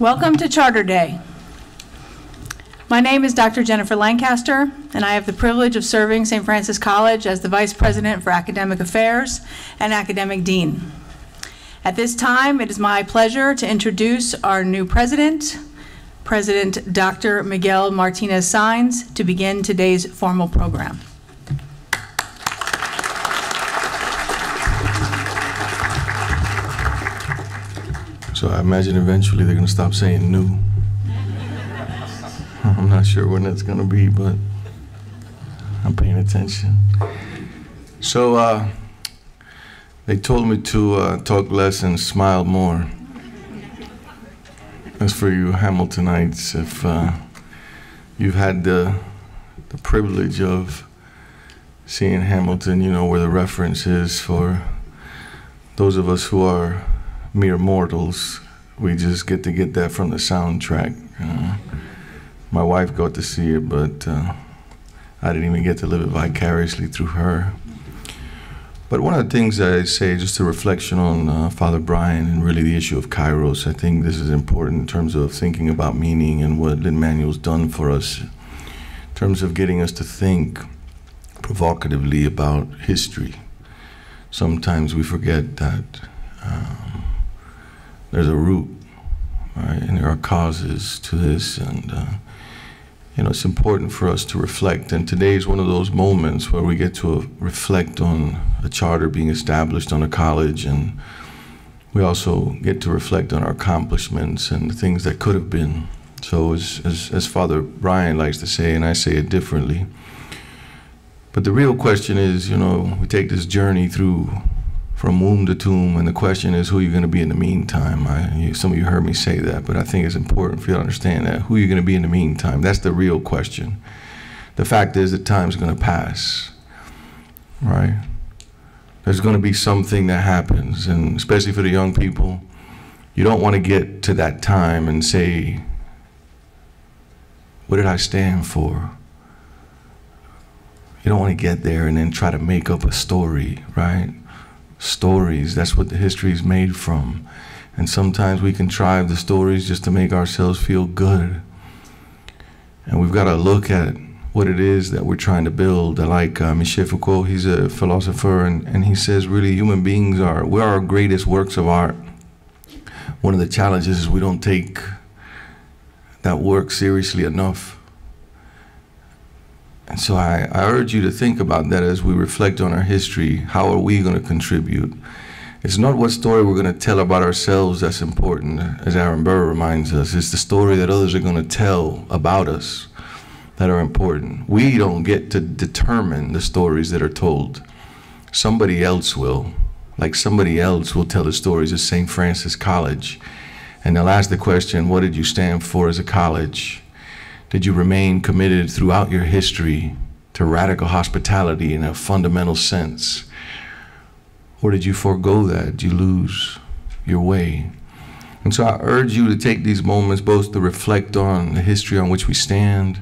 Welcome to Charter Day. My name is Dr. Jennifer Lancaster, and I have the privilege of serving St. Francis College as the Vice President for Academic Affairs and Academic Dean. At this time, it is my pleasure to introduce our new president, President Dr. Miguel Martínez-Sáenz, to begin today's formal program. So I imagine eventually they're going to stop saying new. I'm not sure when that's going to be, but I'm paying attention. So they told me to talk less and smile more. That's for you Hamiltonites. If you've had the privilege of seeing Hamilton, you know where the reference is. For those of us who are mere mortals, we just get to get that from the soundtrack. My wife got to see it, but I didn't even get to live it vicariously through her. But one of the things I say, just a reflection on Father Brian and really the issue of Kairos, I think this is important in terms of thinking about meaning and what Lin-Manuel's done for us in terms of getting us to think provocatively about history. Sometimes we forget that there's a root, right? And there are causes to this, and you know, it's important for us to reflect, and today is one of those moments where we get to reflect on a charter being established on a college, and we also get to reflect on our accomplishments and the things that could have been. So as Father Brian likes to say, and I say it differently, but the real question is, you know, we take this journey through from womb to tomb, and the question is, who are you going to be in the meantime? Some of you heard me say that, but I think it's important for you to understand that. Who are you going to be in the meantime? That's the real question. The fact is that time's going to pass, right? There's going to be something that happens, and especially for the young people, you don't want to get to that time and say, what did I stand for? You don't want to get there and then try to make up a story, right? Stories, that's what the history is made from. And sometimes we contrive the stories just to make ourselves feel good. And we've got to look at what it is that we're trying to build. Like Michel Foucault, he's a philosopher, and he says really human beings are, we're our greatest works of art. One of the challenges is we don't take that work seriously enough. And so I urge you to think about that as we reflect on our history. How are we going to contribute? It's not what story we're going to tell about ourselves that's important, as Aaron Burr reminds us. It's the story that others are going to tell about us that are important. We don't get to determine the stories that are told. Somebody else will. Like somebody else will tell the stories of St. Francis College. And they'll ask the question, what did you stand for as a college? Did you remain committed throughout your history to radical hospitality in a fundamental sense? Or did you forego that? Did you lose your way? And so I urge you to take these moments both to reflect on the history on which we stand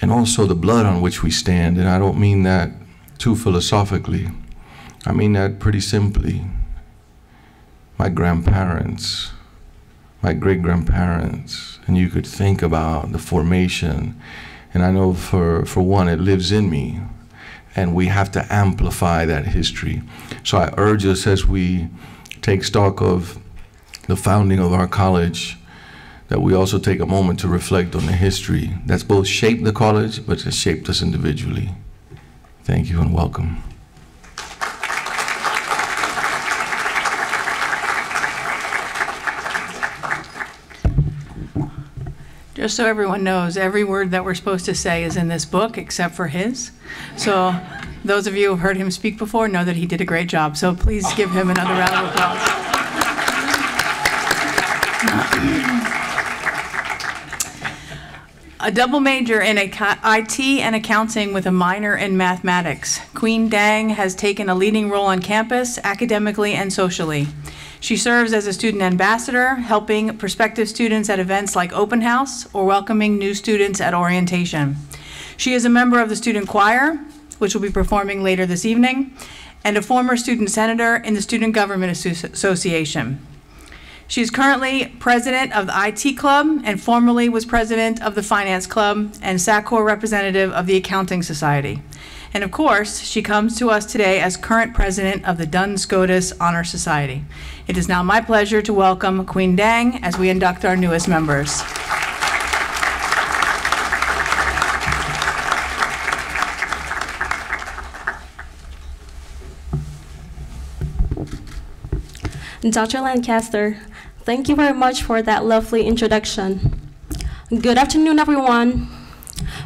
and also the blood on which we stand. And I don't mean that too philosophically. I mean that pretty simply. My grandparents, my great-grandparents, and you could think about the formation. And I know for one, it lives in me, and we have to amplify that history. So I urge us as we take stock of the founding of our college, that we also take a moment to reflect on the history that's both shaped the college, but has shaped us individually. Thank you and welcome. Just so everyone knows, every word that we're supposed to say is in this book, except for his. So those of you who have heard him speak before know that he did a great job. So please give him another round of applause. A double major in IT and accounting with a minor in mathematics, Quynh Dang has taken a leading role on campus, academically and socially. She serves as a student ambassador, helping prospective students at events like Open House or welcoming new students at orientation. She is a member of the student choir, which will be performing later this evening, and a former student senator in the Student Government Association. She is currently president of the IT Club and formerly was president of the Finance Club and SACCOR representative of the Accounting Society. And of course, she comes to us today as current president of the Duns Scotus Honor Society. It is now my pleasure to welcome Quynh Dang as we induct our newest members. Dr. Lancaster, thank you very much for that lovely introduction. Good afternoon, everyone.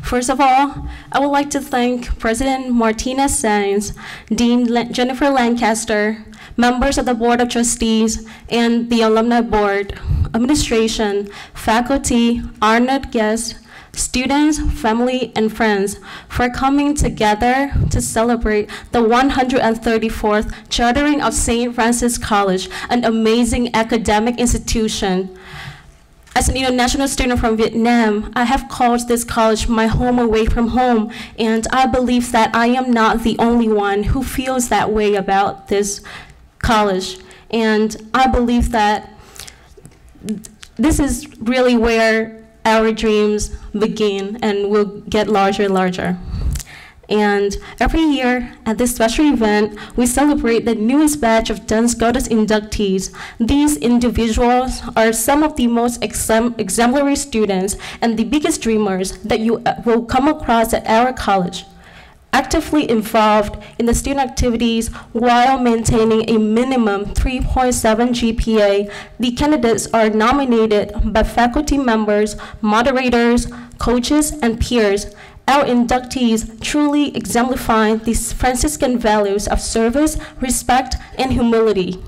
First of all, I would like to thank President Martínez-Sáenz, Dean Jennifer Lancaster, members of the Board of Trustees and the Alumni Board, administration, faculty, honored guests, students, family, and friends for coming together to celebrate the 134th Chartering of St. Francis College, an amazing academic institution. As an international student from Vietnam, I have called this college my home away from home, and I believe that I am not the only one who feels that way about this college. And I believe that this is really where our dreams begin and will get larger and larger. And every year at this special event, we celebrate the newest batch of Duns Scotus inductees. These individuals are some of the most exemplary students and the biggest dreamers that you will come across at our college, actively involved in the student activities while maintaining a minimum 3.7 GPA. The candidates are nominated by faculty members, moderators, coaches, and peers. Our inductees truly exemplify these Franciscan values of service, respect, and humility.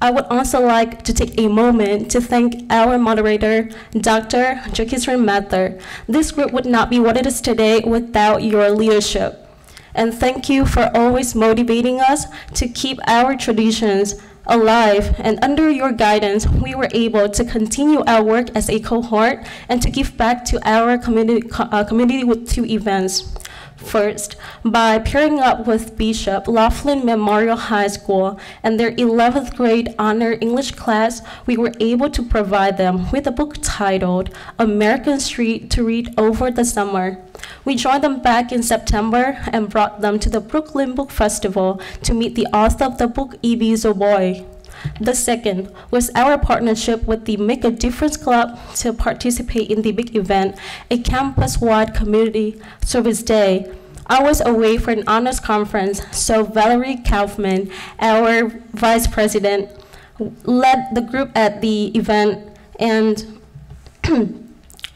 I would also like to take a moment to thank our moderator, Dr. Jokisrin Mather. This group would not be what it is today without your leadership. And thank you for always motivating us to keep our traditions alive, and under your guidance, we were able to continue our work as a cohort and to give back to our community with two events. First, by pairing up with Bishop Laughlin Memorial High School and their 11th grade honor English class, we were able to provide them with a book titled American Street to read over the summer. We joined them back in September and brought them to the Brooklyn Book Festival to meet the author of the book, E.B. Zoboi. The second was our partnership with the Make a Difference Club to participate in the big event, a campus-wide community service day. I was away for an honors conference, so Valerie Kaufman, our vice president, led the group at the event, and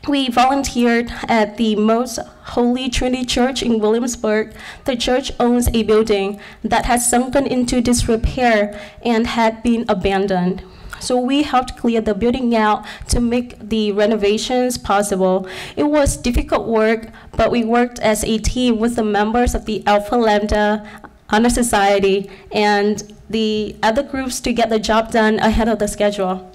we volunteered at the Most Holy Trinity Church in Williamsburg. The church owns a building that has sunken into disrepair and had been abandoned. So we helped clear the building out to make the renovations possible. It was difficult work, but we worked as a team with the members of the Alpha Lambda Honor Society and the other groups to get the job done ahead of the schedule.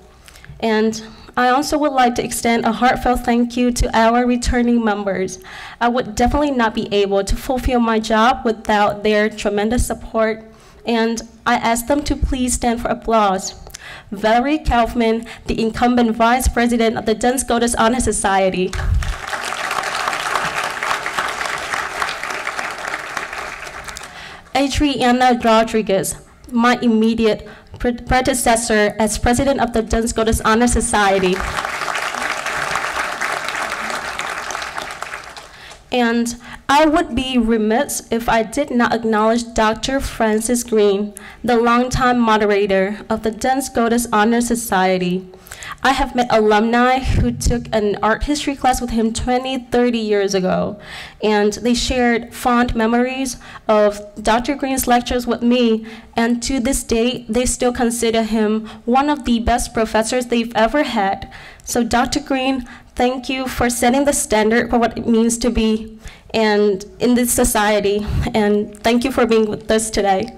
And I also would like to extend a heartfelt thank you to our returning members. I would definitely not be able to fulfill my job without their tremendous support, and I ask them to please stand for applause. Valerie Kaufman, the incumbent vice president of the Duns Scotus Honor Society. Adriana Rodriguez, my immediate predecessor as president of the Duns Scotus Honor Society. And I would be remiss if I did not acknowledge Dr. Francis Green, the longtime moderator of the Duns Scotus Honor Society. I have met alumni who took an art history class with him 20, 30 years ago, and they shared fond memories of Dr. Green's lectures with me, and to this day, they still consider him one of the best professors they've ever had. So Dr. Green, thank you for setting the standard for what it means to be and in this society, and thank you for being with us today.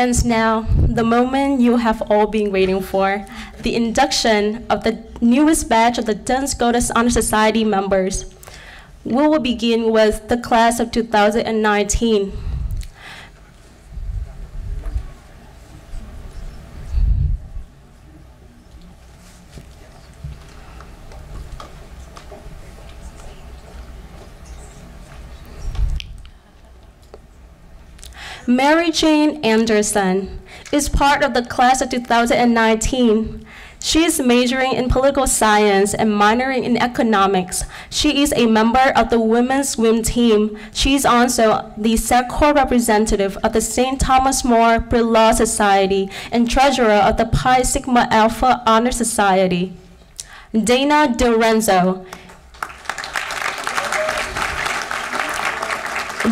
And now, the moment you have all been waiting for, the induction of the newest batch of the Duns Scotus Honor Society members. We will begin with the class of 2019. Mary Jane Anderson is part of the class of 2019. She is majoring in political science and minoring in economics. She is a member of the women's swim team. She is also the SECCOR representative of the St. Thomas More Pre-Law Society and treasurer of the Pi Sigma Alpha Honor Society. Dana DiRenzo.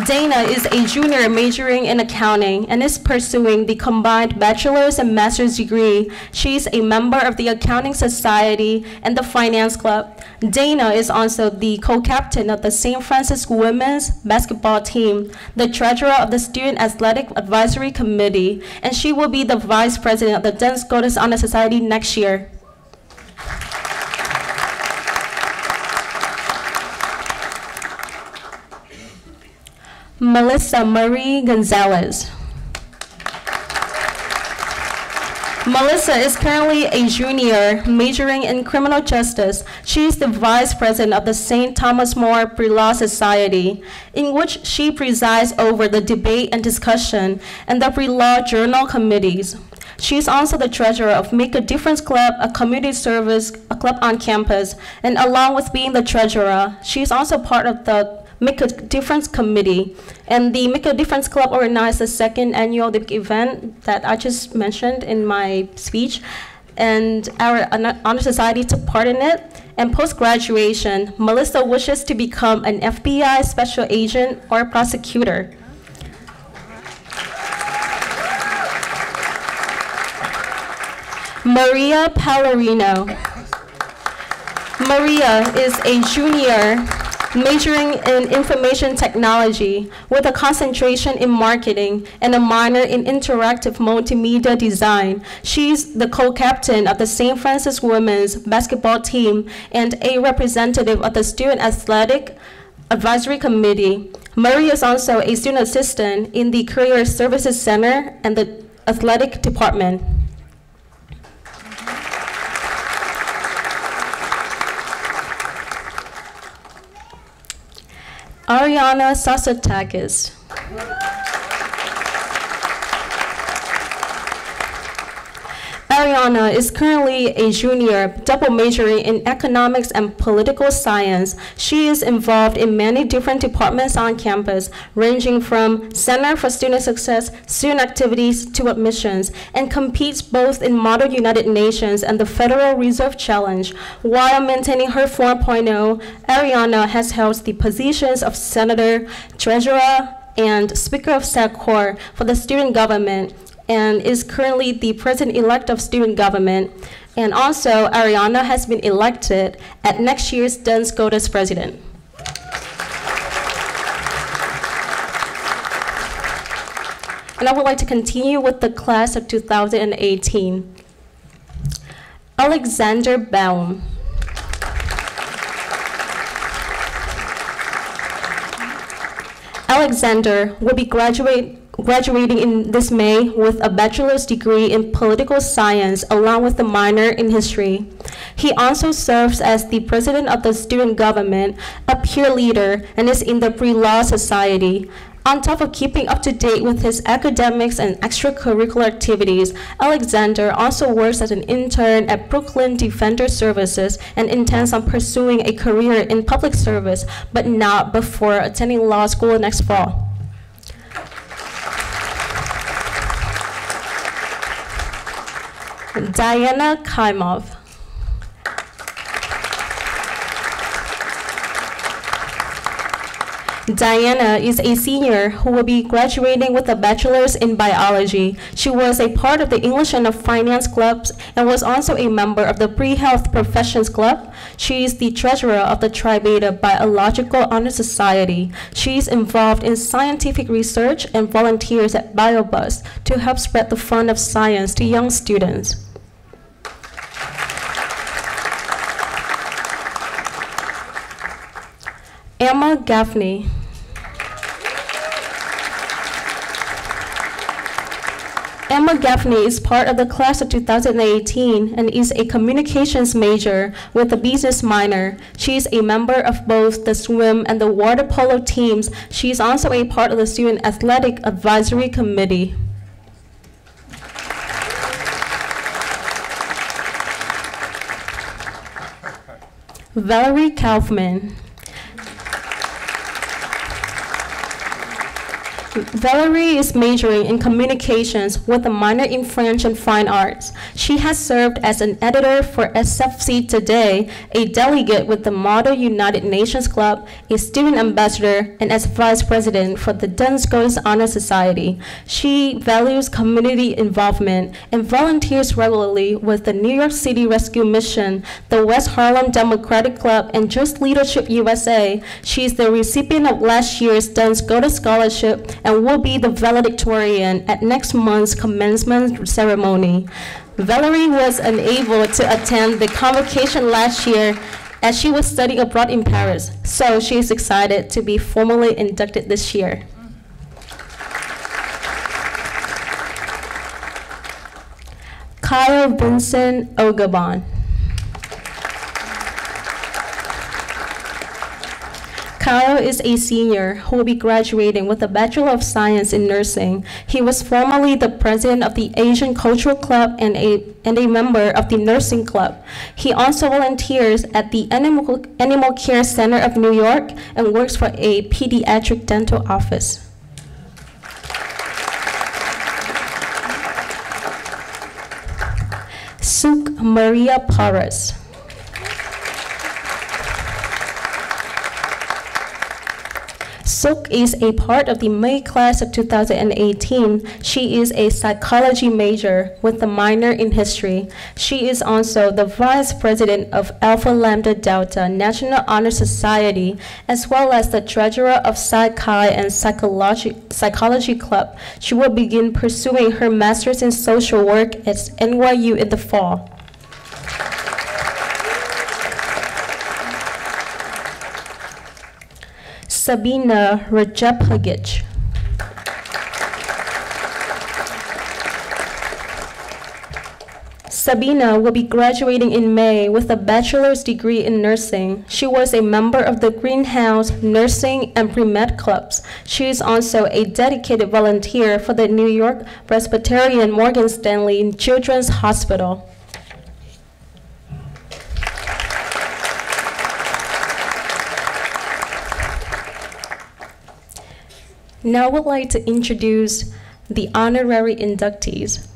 Dana is a junior majoring in accounting and is pursuing the combined bachelor's and master's degree. She is a member of the Accounting Society and the Finance Club. Dana is also the co-captain of the St. Francis women's basketball team, the treasurer of the Student Athletic Advisory Committee, and she will be the vice president of the Duns Scotus Honor Society next year. Melissa Marie Gonzalez. Melissa is currently a junior majoring in criminal justice. She is the vice president of the St. Thomas More Pre-Law Society, in which she presides over the debate and discussion and the pre-law journal committees. She is also the treasurer of Make a Difference Club, a community service club on campus, and along with being the treasurer, she is also part of the Make a Difference Committee, and the Make a Difference Club organized the second annual event that I just mentioned in my speech, and our Honor Society took part in it. And post-graduation, Melissa wishes to become an FBI special agent or prosecutor. Maria Palerino. Maria is a junior majoring in information technology with a concentration in marketing and a minor in interactive multimedia design. She's the co-captain of the St. Francis women's basketball team and a representative of the Student Athletic Advisory Committee. Maria is also a student assistant in the Career Services Center and the athletic department. Ariana Sasatakis. Ariana is currently a junior, double majoring in economics and political science. She is involved in many different departments on campus, ranging from Center for Student Success, student activities, to admissions, and competes both in Model United Nations and the Federal Reserve Challenge. While maintaining her 4.0, Ariana has held the positions of senator, treasurer, and speaker of SECCOR for the student government, and is currently the president-elect of student government. And also, Ariana has been elected at next year's Duns Scotus president. And I would like to continue with the class of 2018. Alexander Baum. Alexander will be graduating in this May with a bachelor's degree in political science along with a minor in history. He also serves as the president of the student government, a peer leader, and is in the pre-law society. On top of keeping up to date with his academics and extracurricular activities, Alexander also works as an intern at Brooklyn Defender Services and intends on pursuing a career in public service, but not before attending law school next fall. Diana Kaimov. Diana is a senior who will be graduating with a bachelor's in biology. She was a part of the English and Finance Clubs and was also a member of the Pre-Health Professions Club. She is the treasurer of the Tri Beta Biological Honor Society. She is involved in scientific research and volunteers at BioBus to help spread the fun of science to young students. Emma Gaffney. Emma Gaffney is part of the class of 2018 and is a communications major with a business minor. She is a member of both the swim and the water polo teams. She is also a part of the Student Athletic Advisory Committee. Valerie Kaufman. Valerie is majoring in communications with a minor in French and fine arts. She has served as an editor for SFC Today, a delegate with the Model United Nations Club, a student ambassador, and as vice president for the Duns Scotus Honor Society. She values community involvement and volunteers regularly with the New York City Rescue Mission, the West Harlem Democratic Club, and Just Leadership USA. She is the recipient of last year's Duns Scotus Scholarship and will be the valedictorian at next month's commencement ceremony. Valerie was unable to attend the convocation last year as she was studying abroad in Paris, so she is excited to be formally inducted this year. Kyle Benson Ogabon. Kyle is a senior who will be graduating with a Bachelor of Science in Nursing. He was formerly the president of the Asian Cultural Club and a member of the Nursing Club. He also volunteers at the Animal Care Center of New York and works for a pediatric dental office. Suk Maria Paras. Suk is a part of the May class of 2018. She is a psychology major with a minor in history. She is also the vice president of Alpha Lambda Delta National Honor Society, as well as the treasurer of Psi Chi and Psychology Club. She will begin pursuing her master's in social work at NYU in the fall. Sabina Rajapragic. Sabina will be graduating in May with a bachelor's degree in nursing. She was a member of the Greenhouse Nursing and Pre-Med Clubs. She is also a dedicated volunteer for the New York Presbyterian Morgan Stanley Children's Hospital. Now I would like to introduce the honorary inductees.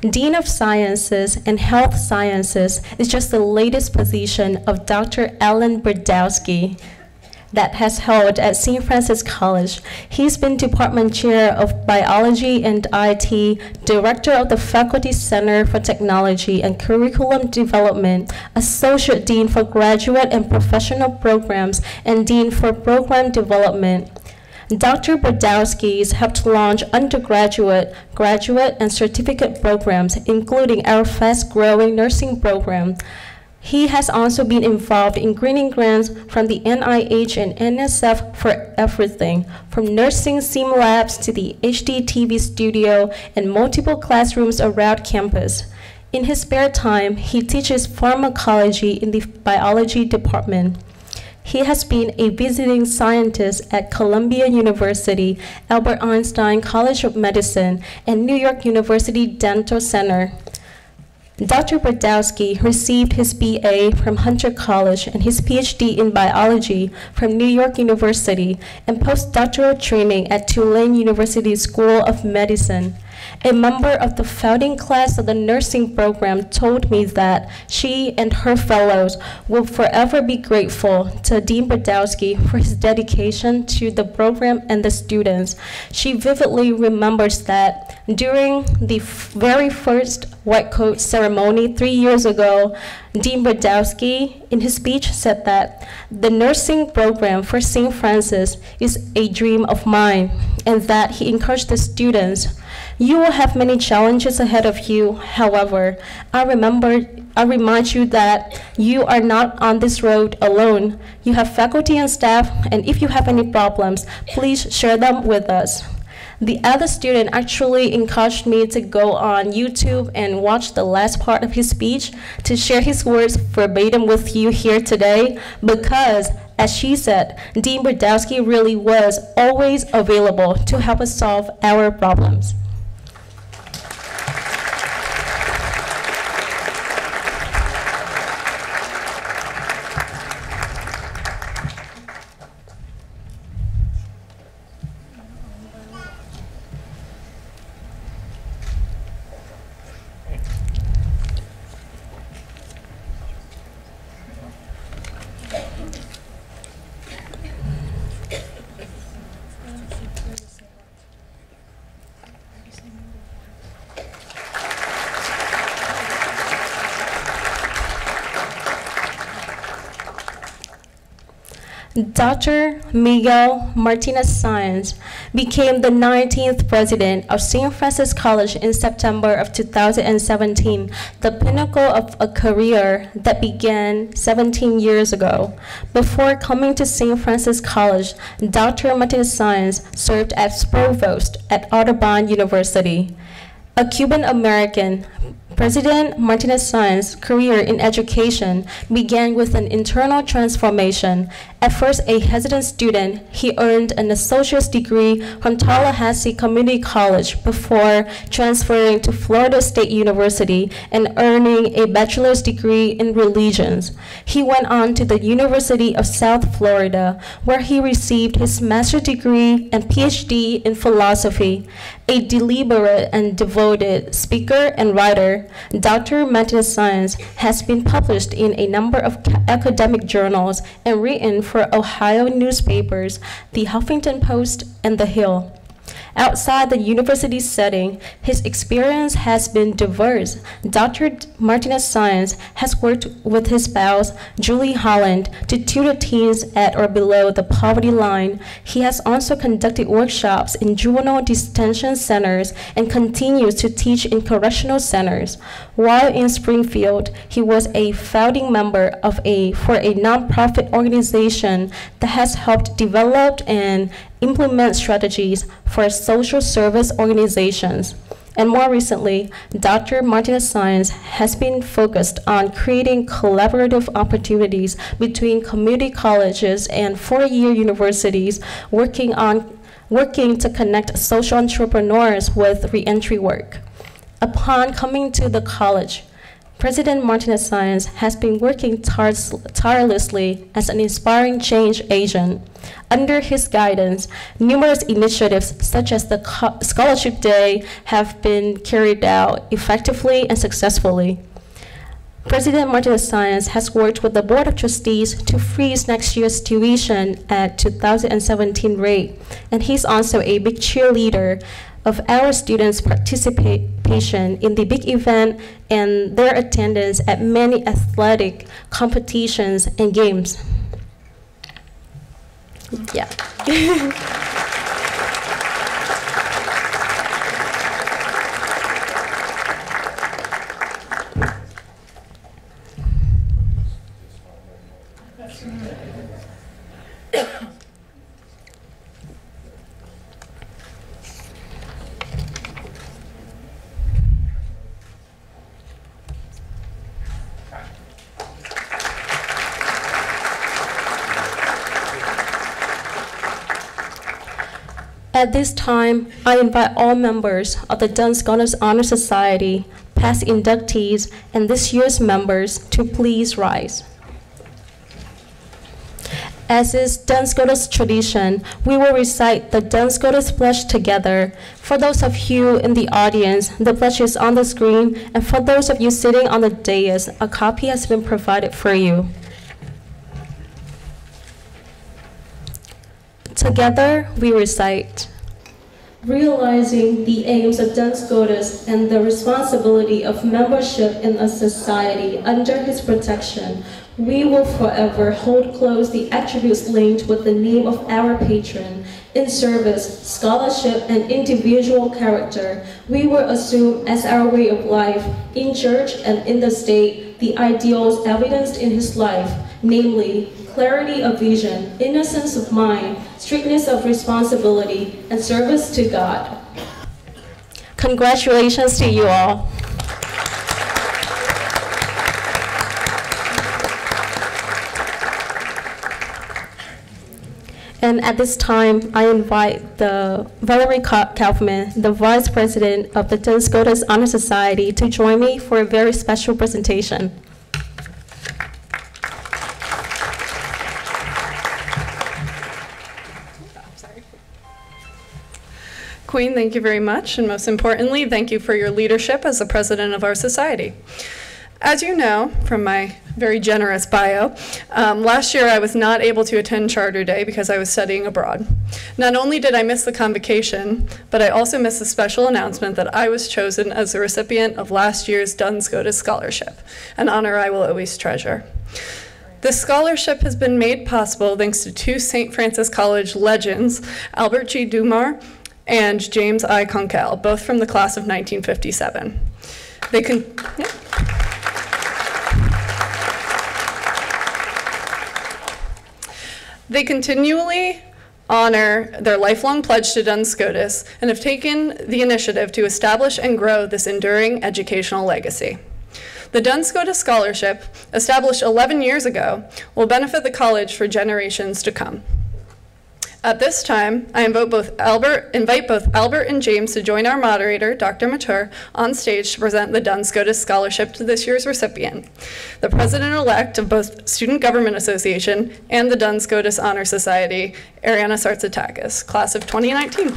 Dean of Sciences and Health Sciences is just the latest position of Dr. Alan Burdowski that has held at St. Francis College. He's been Department Chair of Biology and IT, Director of the Faculty Center for Technology and Curriculum Development, Associate Dean for Graduate and Professional Programs, and Dean for Program Development. Dr. Burdowski has helped launch undergraduate, graduate, and certificate programs, including our fast-growing nursing program. He has also been involved in granting grants from the NIH and NSF for everything, from nursing sim labs to the HDTV studio and multiple classrooms around campus. In his spare time, he teaches pharmacology in the biology department. He has been a visiting scientist at Columbia University, Albert Einstein College of Medicine, and New York University Dental Center. Dr. Burdowski received his BA from Hunter College and his PhD in biology from New York University and postdoctoral training at Tulane University School of Medicine. A member of the founding class of the nursing program told me that she and her fellows will forever be grateful to Dean Burdowski for his dedication to the program and the students. She vividly remembers that during the very first white coat ceremony 3 years ago, Dean Burdowski, in his speech, said that the nursing program for St. Francis is a dream of mine, and that he encouraged the students, "You will have many challenges ahead of you. However, I remind you that you are not on this road alone. You have faculty and staff, and if you have any problems, please share them with us." The other student actually encouraged me to go on YouTube and watch the last part of his speech to share his words verbatim with you here today, because, as she said, Dean Burdowski really was always available to help us solve our problems. Dr. Miguel Martínez-Sáenz became the 19th president of St. Francis College in September of 2017, the pinnacle of a career that began 17 years ago. Before coming to St. Francis College, Dr. Martínez-Sáenz served as provost at Audubon University. A Cuban-American, President Martínez-Sáenz's career in education began with an internal transformation. At first a hesitant student, he earned an associate's degree from Tallahassee Community College before transferring to Florida State University and earning a bachelor's degree in religions. He went on to the University of South Florida, where he received his master's degree and PhD in philosophy. A deliberate and devoted speaker and writer, Dr. Martínez-Sáenz has been published in a number of academic journals and written for Ohio newspapers, The Huffington Post and The Hill. Outside the university setting, his experience has been diverse. Dr. Martínez-Sáenz has worked with his spouse, Julie Holland, to tutor teens at or below the poverty line. He has also conducted workshops in juvenile detention centers and continues to teach in correctional centers. While in Springfield, he was a founding member of a nonprofit organization that has helped develop and implement strategies for social service organizations. And more recently, Dr. Martínez-Sáenz has been focused on creating collaborative opportunities between community colleges and four-year universities, working to connect social entrepreneurs with reentry work. Upon coming to the college, President Martínez-Sáenz has been working tirelessly as an inspiring change agent. Under his guidance, numerous initiatives such as the Scholarship Day have been carried out effectively and successfully. President Martínez-Sáenz has worked with the Board of Trustees to freeze next year's tuition at 2017 rate, and he's also a big cheerleader of our students' participation in the big event and their attendance at many athletic competitions and games. Yeah. At this time, I invite all members of the Duns Scotus Honor Society, past inductees, and this year's members to please rise. As is Duns Scotus tradition, we will recite the Duns Scotus pledge together. For those of you in the audience, the pledge is on the screen, and for those of you sitting on the dais, a copy has been provided for you. Together, we recite. Realizing the aims of Duns Scotus and the responsibility of membership in a society under his protection, we will forever hold close the attributes linked with the name of our patron. In service, scholarship, and individual character, we will assume as our way of life, in church and in the state, the ideals evidenced in his life, namely clarity of vision, innocence of mind, strictness of responsibility, and service to God. Congratulations to you all. And at this time, I invite the Valerie Kaufman, the Vice President of the Duns Scotus Honor Society, to join me for a very special presentation. Quynh, thank you very much, and most importantly, thank you for your leadership as the president of our society. As you know from my very generous bio, last year I was not able to attend Charter Day because I was studying abroad. Not only did I miss the convocation, but I also missed the special announcement that I was chosen as the recipient of last year's Duns Scotus Scholarship, an honor I will always treasure. This scholarship has been made possible thanks to two St. Francis College legends, Albert G. Dumar and James I. Conkell, both from the class of 1957. They continually honor their lifelong pledge to Duns Scotus and have taken the initiative to establish and grow this enduring educational legacy. The Duns Scotus Scholarship, established 11 years ago, will benefit the college for generations to come. At this time, I invite both Albert and James to join our moderator, Dr. Mather, on stage to present the Duns Scotus Scholarship to this year's recipient, the president-elect of both Student Government Association and the Duns Scotus Honor Society, Ariana Sasatakis, class of 2019.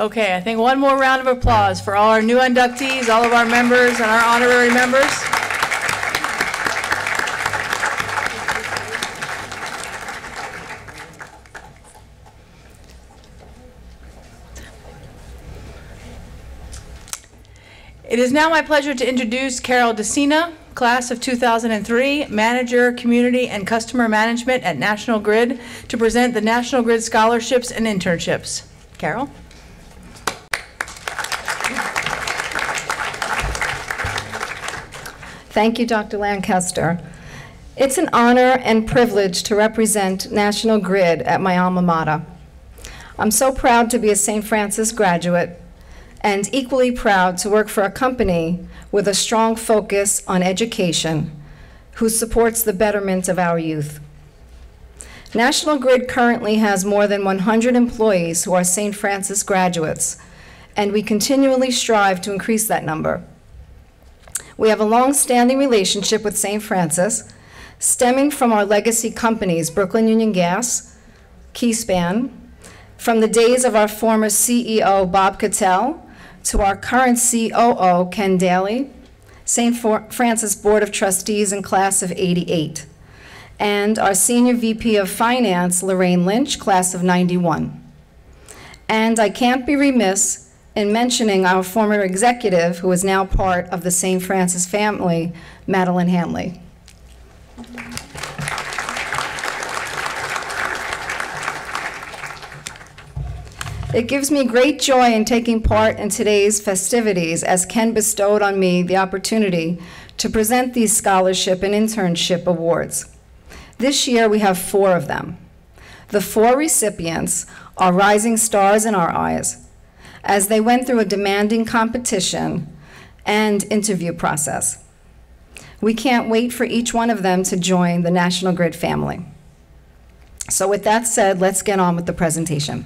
Okay, I think one more round of applause for all our new inductees, all of our members, and our honorary members. It is now my pleasure to introduce Carol Decina, class of 2003, Manager, Community, and Customer Management at National Grid, to present the National Grid Scholarships and Internships. Carol? Thank you, Dr. Lancaster. It's an honor and privilege to represent National Grid at my alma mater. I'm so proud to be a St. Francis graduate and equally proud to work for a company with a strong focus on education who supports the betterment of our youth. National Grid currently has more than 100 employees who are St. Francis graduates, and we continually strive to increase that number. We have a long-standing relationship with St. Francis, stemming from our legacy companies, Brooklyn Union Gas, Keyspan, from the days of our former CEO, Bob Cattell, to our current COO, Ken Daly, St. Francis Board of Trustees in class of 88, and our Senior VP of Finance, Lorraine Lynch, class of 91. And I can't be remiss in mentioning our former executive, who is now part of the St. Francis family, Madeline Hanley. It gives me great joy in taking part in today's festivities, as Ken bestowed on me the opportunity to present these scholarship and internship awards. This year we have 4 of them. The 4 recipients are rising stars in our eyes, as they went through a demanding competition and interview process. We can't wait for each one of them to join the National Grid family. So with that said, let's get on with the presentation.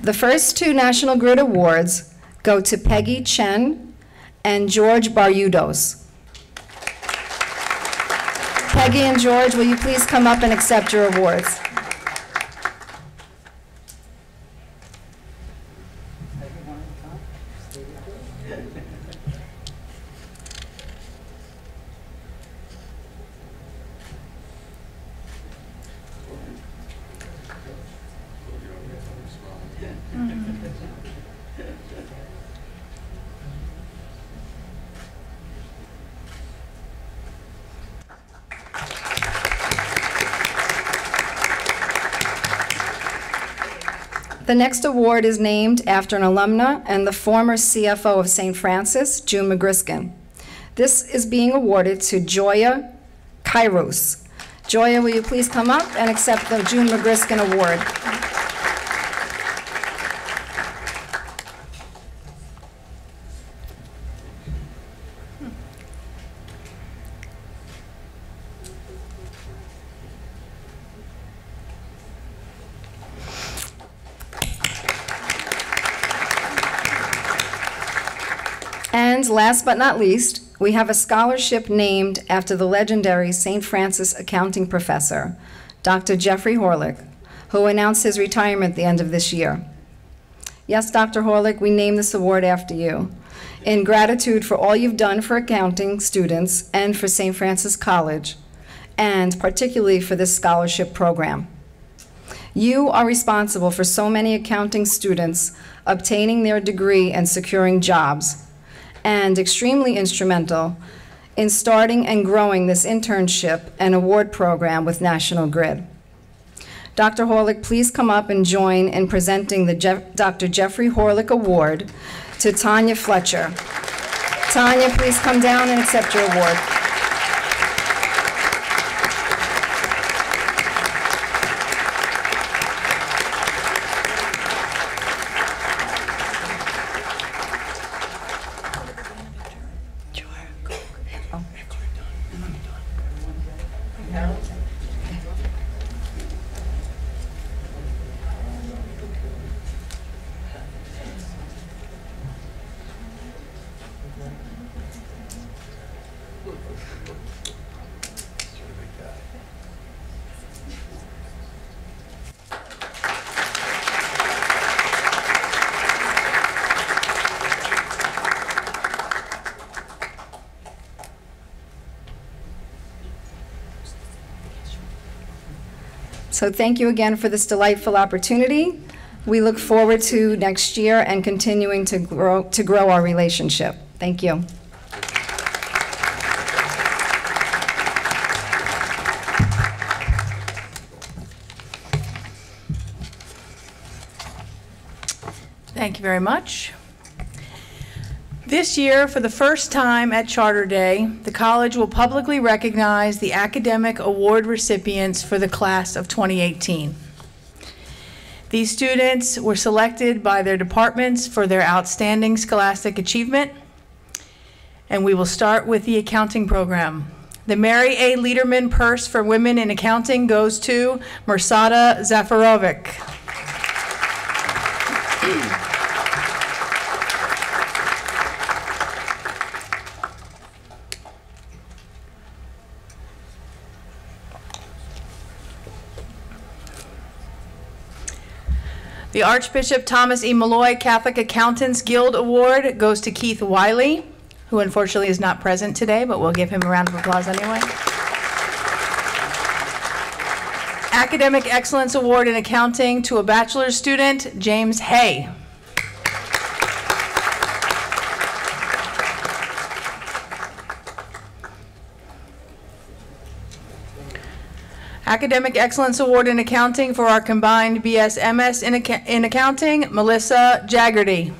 The first 2 National Grid awards go to Peggy Chen and George Baryudos. Peggy and George, will you please come up and accept your awards? The next award is named after an alumna and the former CFO of St. Francis, June McGriskin. This is being awarded to Joya Kairos. Joya, will you please come up and accept the June McGriskin Award? Last but not least, we have a scholarship named after the legendary St. Francis accounting professor, Dr. Jeffrey Horlick, who announced his retirement at the end of this year. Yes, Dr. Horlick, we named this award after you, in gratitude for all you've done for accounting students and for St. Francis College, and particularly for this scholarship program. You are responsible for so many accounting students obtaining their degree and securing jobs, and extremely instrumental in starting and growing this internship and award program with National Grid. Dr. Horlick, please come up and join in presenting the Dr. Jeffrey Horlick Award to Tanya Fletcher. Tanya, please come down and accept your award. So thank you again for this delightful opportunity. We look forward to next year and continuing to grow our relationship. Thank you. Thank you very much. This year, for the first time at Charter Day, the college will publicly recognize the academic award recipients for the class of 2018. These students were selected by their departments for their outstanding scholastic achievement, and we will start with the accounting program. The Mary A. Lederman Purse for Women in Accounting goes to Mirsada Zafirovic. The Archbishop Thomas E. Malloy Catholic Accountants Guild Award goes to Keith Wiley, who unfortunately is not present today, but we'll give him a round of applause anyway. Academic Excellence Award in Accounting to a bachelor's student, James Hay. Academic Excellence Award in Accounting for our combined BS/MS in Accounting, Melissa Jaggerty.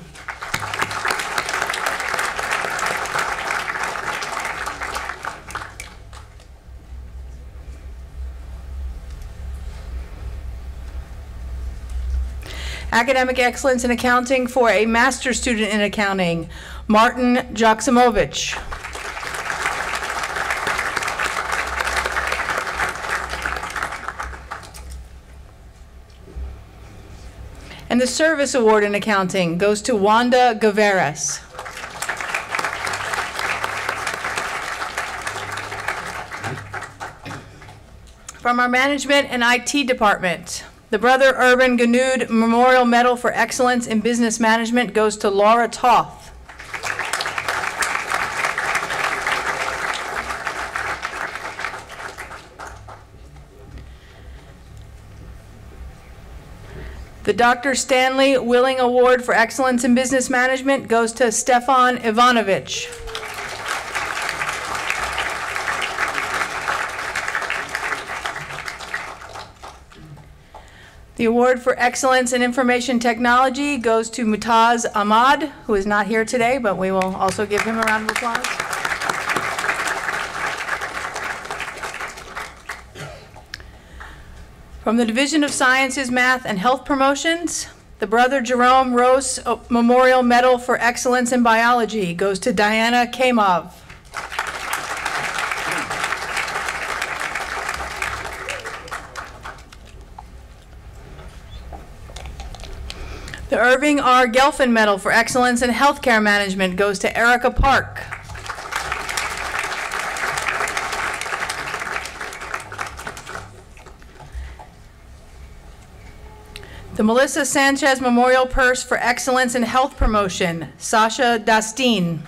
Academic Excellence in Accounting for a master's student in Accounting, Martin Joksimovich. And the Service Award in Accounting goes to Wanda Gaveras. from our management and IT department. The Brother Urban Ganud Memorial Medal for Excellence in Business Management goes to Laura Toth. The Dr. Stanley Willing Award for Excellence in Business Management goes to Stefan Ivanovich. The Award for Excellence in Information Technology goes to Mutaz Ahmad, who is not here today, but we will also give him a round of applause. From the Division of Sciences, Math, and Health Promotions, the Brother Jerome Rose Memorial Medal for Excellence in Biology goes to Diana Kaimov. The Irving R. Gelfin Medal for Excellence in Healthcare Management goes to Erica Park. The Melissa Sanchez Memorial Purse for Excellence in Health Promotion, Sasha Dastin.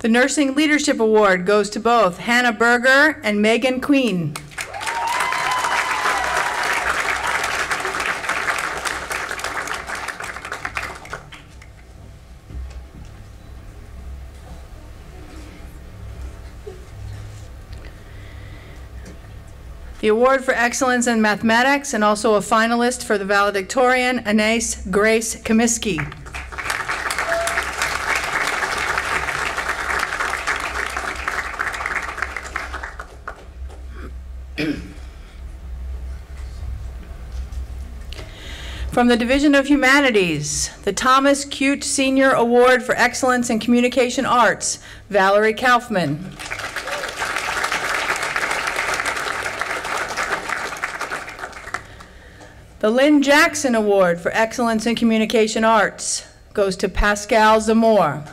The Nursing Leadership Award goes to both Hannah Berger and Megan Queen. The Award for Excellence in Mathematics, and also a finalist for the valedictorian, Anais Grace Comiskey. From the Division of Humanities, the Thomas Cute Senior Award for Excellence in Communication Arts, Valerie Kaufman. The Lynn Jackson Award for Excellence in Communication Arts goes to Pascal Zamore.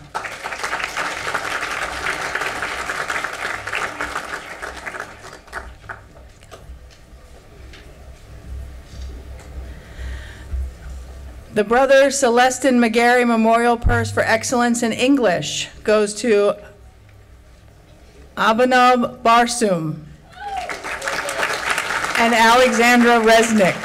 The Brother Celestin McGarry Memorial Purse for Excellence in English goes to Abhinav Barsoom and Alexandra Resnick.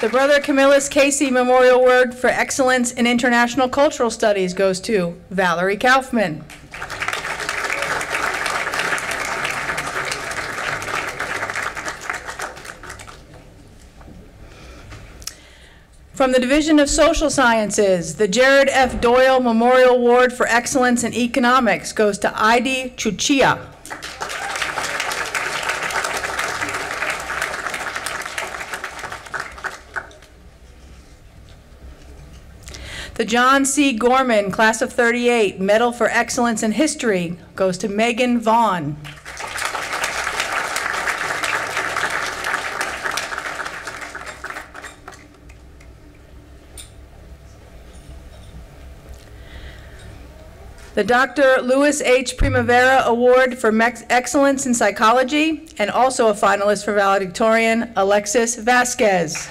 The Brother Camillus Casey Memorial Award for Excellence in International Cultural Studies goes to Valerie Kaufman. From the Division of Social Sciences, the Jared F. Doyle Memorial Award for Excellence in Economics goes to Heidi Chuchia. The John C. Gorman, Class of 38, Medal for Excellence in History goes to Megan Vaughn. The Dr. Louis H. Primavera Award for Excellence in Psychology, and also a finalist for valedictorian, Alexis Vasquez.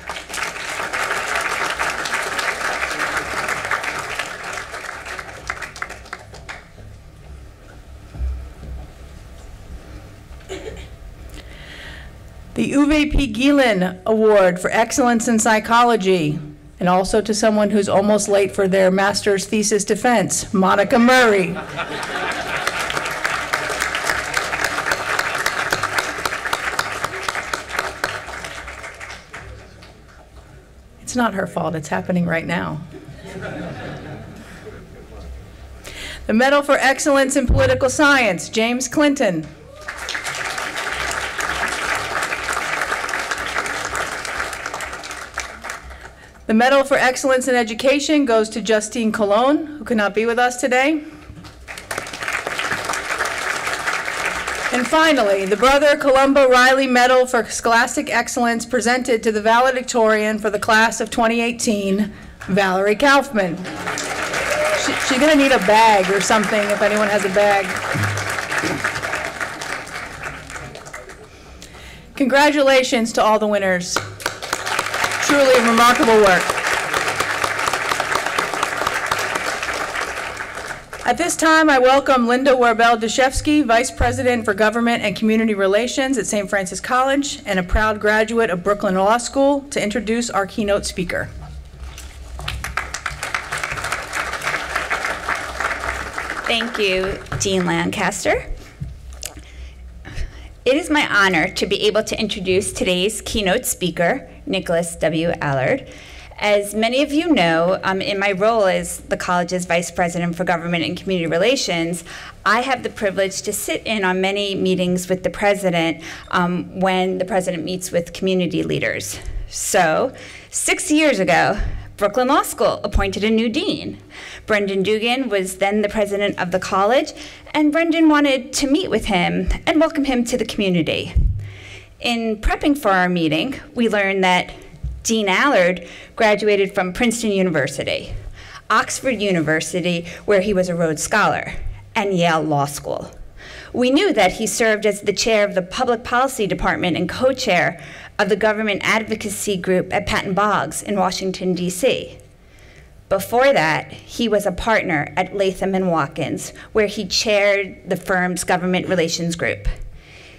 The Uwe P. Gielen Award for Excellence in Psychology, and also to someone who's almost late for their master's thesis defense, Monica Murray. It's not her fault, it's happening right now. The Medal for Excellence in Political Science, James Clinton. The Medal for Excellence in Education goes to Justine Colon, who cannot be with us today. And finally, the Brother Columba Riley Medal for Scholastic Excellence presented to the valedictorian for the class of 2018, Valerie Kaufman. She's going to need a bag or something if anyone has a bag. Congratulations to all the winners. Truly remarkable work. At this time, I welcome Linda Werbel-Dashevsky, Vice President for Government and Community Relations at St. Francis College and a proud graduate of Brooklyn Law School, to introduce our keynote speaker. Thank you, Dean Lancaster. It is my honor to be able to introduce today's keynote speaker, Nicholas W. Allard. As many of you know, in my role as the college's Vice President for Government and Community Relations, I have the privilege to sit in on many meetings with the president when the president meets with community leaders. So, 6 years ago, Brooklyn Law School appointed a new dean. Brendan Dugan was then the president of the college, and Brendan wanted to meet with him and welcome him to the community. In prepping for our meeting, we learned that Dean Allard graduated from Princeton University, Oxford University, where he was a Rhodes Scholar, and Yale Law School. We knew that he served as the chair of the Public Policy Department and co-chair of the Government Advocacy Group at Patton Boggs in Washington, D.C. Before that, he was a partner at Latham & Watkins, where he chaired the firm's Government Relations Group.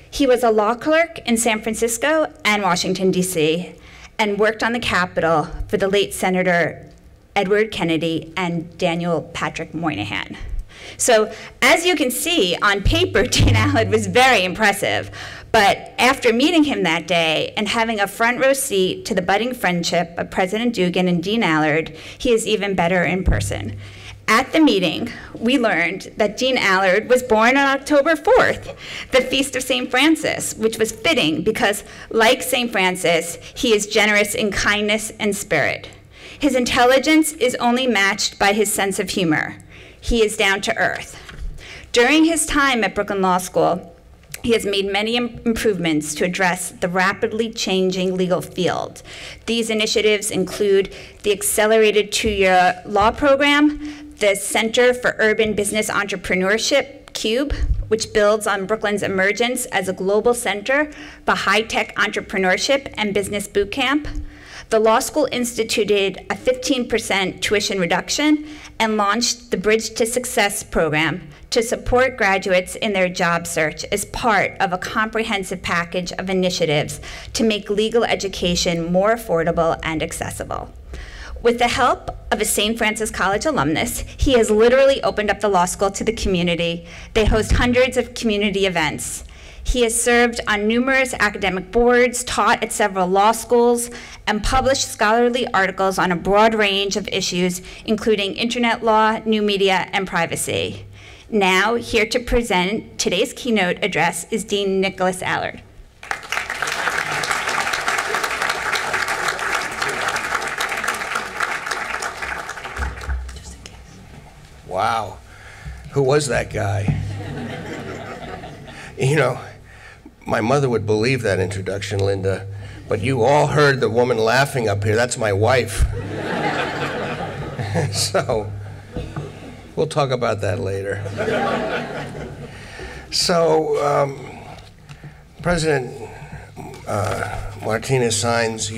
He was a law clerk in San Francisco and Washington, D.C., and worked on the Capitol for the late Senator Edward Kennedy and Daniel Patrick Moynihan. So as you can see, on paper, Dean Allard was very impressive. But after meeting him that day and having a front row seat to the budding friendship of President Dugan and Dean Allard, he is even better in person. At the meeting, we learned that Dean Allard was born on October 4th, the Feast of St. Francis, which was fitting because, like St. Francis, he is generous in kindness and spirit. His intelligence is only matched by his sense of humor. He is down to earth. During his time at Brooklyn Law School, he has made many improvements to address the rapidly changing legal field. These initiatives include the accelerated two-year law program, the Center for Urban Business Entrepreneurship, CUBE, which builds on Brooklyn's emergence as a global center for high-tech entrepreneurship and business bootcamp. The law school instituted a 15% tuition reduction and launched the Bridge to Success program to support graduates in their job search as part of a comprehensive package of initiatives to make legal education more affordable and accessible. With the help of a St. Francis College alumnus, he has literally opened up the law school to the community. They host hundreds of community events. He has served on numerous academic boards, taught at several law schools, and published scholarly articles on a broad range of issues, including internet law, new media, and privacy. Now, here to present today's keynote address is Dean Nicholas Allard. Wow, who was that guy? You know, my mother would believe that introduction, Linda, but you all heard the woman laughing up here. That's my wife. So, we'll talk about that later. So, President Martínez-Sáenz,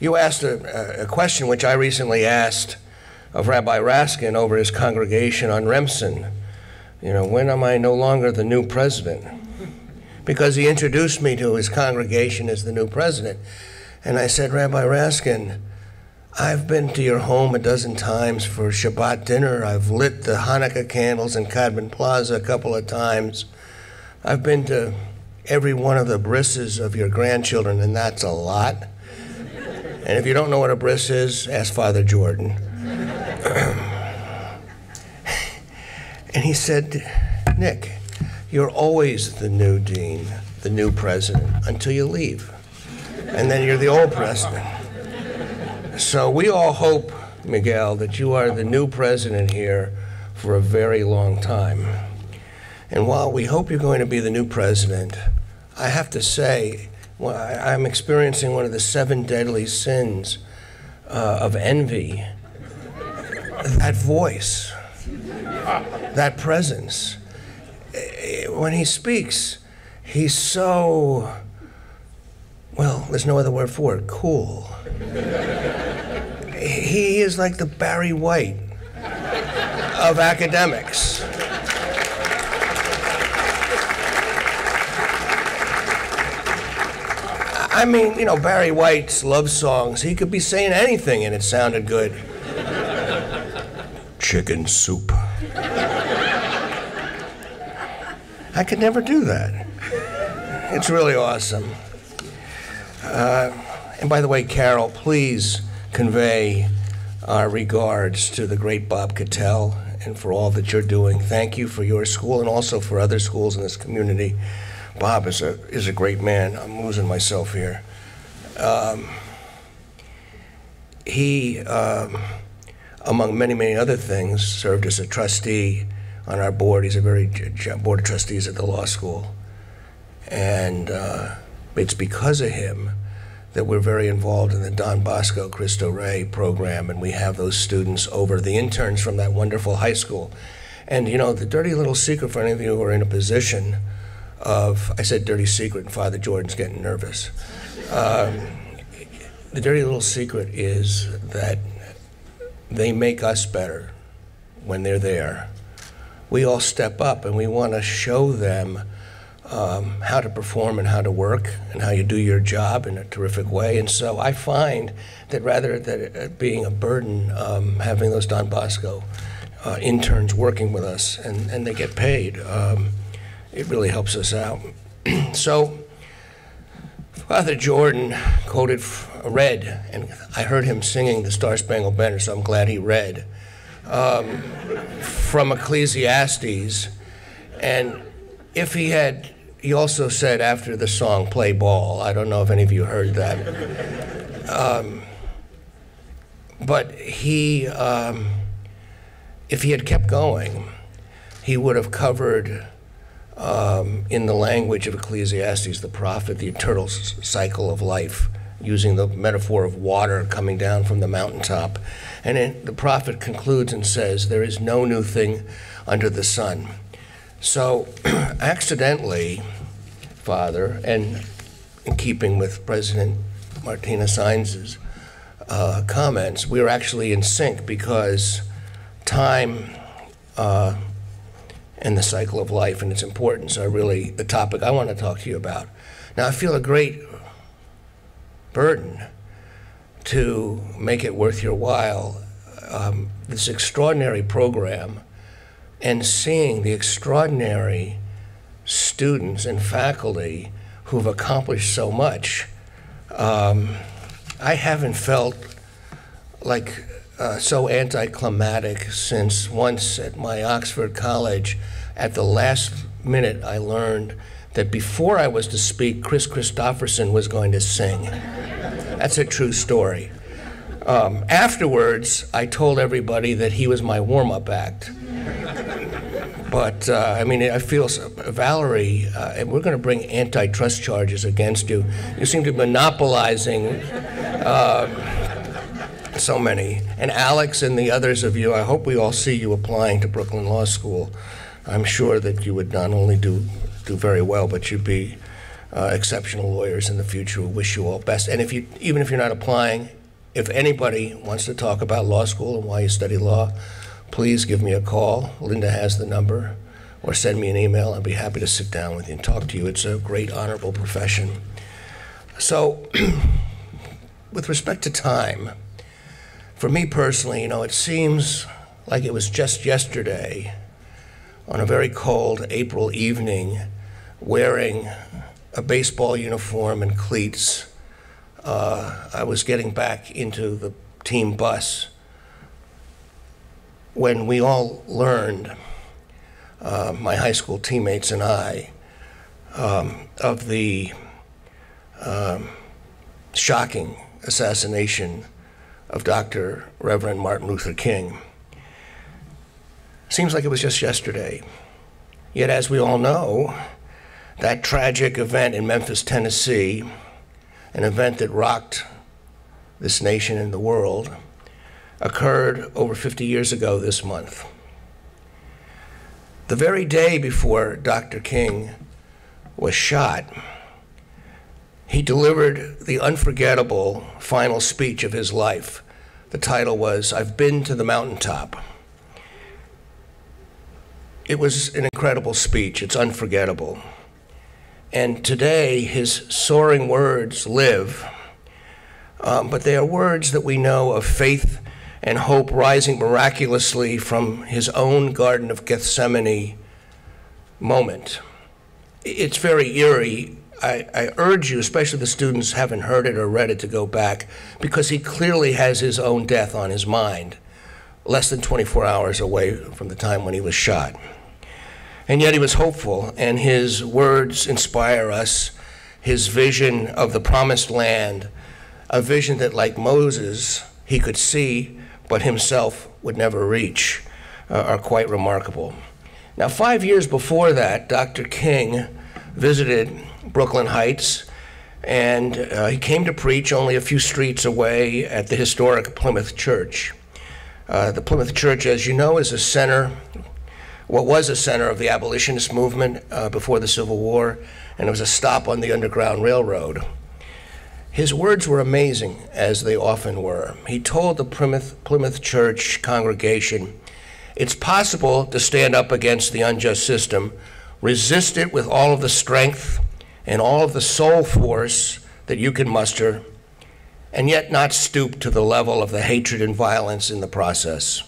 you asked a question which I recently asked of Rabbi Raskin over his congregation on Remsen. You know, when am I no longer the new president? Because he introduced me to his congregation as the new president. And I said, Rabbi Raskin, I've been to your home a dozen times for Shabbat dinner. I've lit the Hanukkah candles in Cadman Plaza a couple of times. I've been to every one of the brisses of your grandchildren, and that's a lot. And if you don't know what a briss is, ask Father Jordan. he said, Nick, you're always the new dean, the new president, until you leave. And then you're the old president. So we all hope, Miguel, that you are the new president here for a very long time. And while we hope you're going to be the new president, I have to say, well, I'm experiencing one of the 7 deadly sins of envy. That voice, that presence. When he speaks, he's so, well, there's no other word for it, cool. He is like the Barry White of academics. I mean, you know, Barry White's love songs, he could be saying anything and it sounded good. Chicken soup. I could never do that. It's really awesome. And by the way, Carol, please convey our regards to the great Bob Cattell and for all that you're doing. Thank you for your school and also for other schools in this community. Bob is a great man. I'm losing myself here. He, among many, many other things, served as a trustee on our board. He's a very board of trustees at the law school. And it's because of him that we're very involved in the Don Bosco Cristo Rey program, and we have those students over, the interns from that wonderful high school. And you know, the dirty little secret for any of you who are in a position of, I said dirty secret, and Father Jordan's getting nervous. The dirty little secret is that they make us better when they're there. We all step up and we want to show them how to perform and how to work and how you do your job in a terrific way. And so I find that rather than it being a burden, having those Don Bosco interns working with us, and they get paid, it really helps us out. So Father Jordan quoted, read, and I heard him singing the Star Spangled Banner, so I'm glad he read, from Ecclesiastes. And if he had, he also said after the song, play ball. I don't know if any of you heard that. But he, if he had kept going, he would have covered, in the language of Ecclesiastes, the prophet, the eternal cycle of life, using the metaphor of water coming down from the mountaintop. And then the prophet concludes and says, there is no new thing under the sun. So accidentally, Father, and in keeping with President Martínez-Sáenz's comments, we were actually in sync because time and the cycle of life and its importance are really the topic I want to talk to you about. Now, I feel a great burden to make it worth your while, this extraordinary program, and seeing the extraordinary students and faculty who've accomplished so much. I haven't felt like so anticlimactic since once at my Oxford college. At the last minute, I learned that before I was to speak, Chris Christopherson was going to sing. That's a true story. Afterwards, I told everybody that he was my warm-up act. But, I mean, I feel, so, Valerie, and we're going to bring antitrust charges against you. You seem to be monopolizing so many. And Alex and the others of you, I hope we all see you applying to Brooklyn Law School. I'm sure that you would not only do very well, but you'd be exceptional lawyers in the future. We wish you all best. And if you, even if you're not applying, if anybody wants to talk about law school and why you study law, please give me a call. Linda has the number. Or send me an email. I'd be happy to sit down with you and talk to you. It's a great, honorable profession. So with respect to time, for me personally, you know, it seems like it was just yesterday on a very cold April evening, wearing a baseball uniform and cleats. I was getting back into the team bus when we all learned my high school teammates and I, of the shocking assassination of Dr. Reverend Martin Luther King. Seems like it was just yesterday. Yet, as we all know, that tragic event in Memphis, Tennessee, an event that rocked this nation and the world, occurred over 50 years ago this month. The very day before Dr. King was shot, he delivered the unforgettable final speech of his life. The title was, "I've Been to the Mountaintop." It was an incredible speech. It's unforgettable. And today, his soaring words live, but they are words that we know of faith and hope rising miraculously from his own Garden of Gethsemane moment. It's very eerie. I urge you, especially the students who haven't heard it or read it, to go back, because he clearly has his own death on his mind, less than 24 hours away from the time when he was shot. And yet he was hopeful, and his words inspire us, his vision of the promised land, a vision that, like Moses, he could see, but himself would never reach, are quite remarkable. Now, 5 years before that, Dr. King visited Brooklyn Heights, and he came to preach only a few streets away at the historic Plymouth Church. The Plymouth Church, as you know, is a center, what was a center of the abolitionist movement before the Civil War, and it was a stop on the Underground Railroad. His words were amazing, as they often were. He told the Plymouth Church congregation, "It's possible to stand up against the unjust system, resist it with all of the strength and all of the soul force that you can muster, and yet not stoop to the level of the hatred and violence in the process."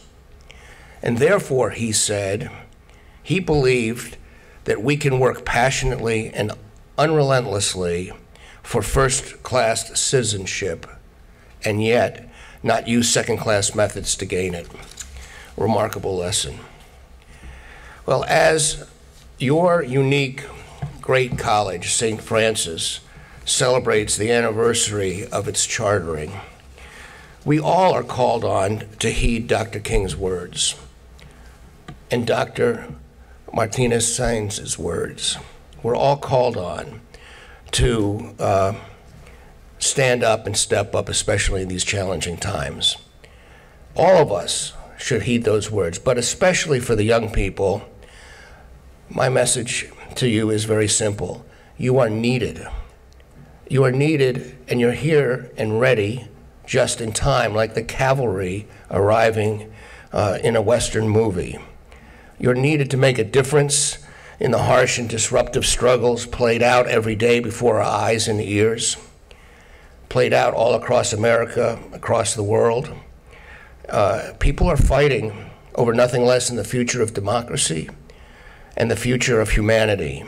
And therefore, he said, he believed that we can work passionately and unrelentlessly for first-class citizenship, and yet not use second-class methods to gain it. Remarkable lesson. Well, as your unique great college, St. Francis, celebrates the anniversary of its chartering, we all are called on to heed Dr. King's words and Dr. Martínez-Sáenz's words. We're all called on to stand up and step up, especially in these challenging times. All of us should heed those words, but especially for the young people, my message to you is very simple. You are needed. You are needed, and you're here and ready just in time, like the cavalry arriving in a Western movie. You're needed to make a difference in the harsh and disruptive struggles played out every day before our eyes and ears, played out all across America, across the world. People are fighting over nothing less than the future of democracy and the future of humanity.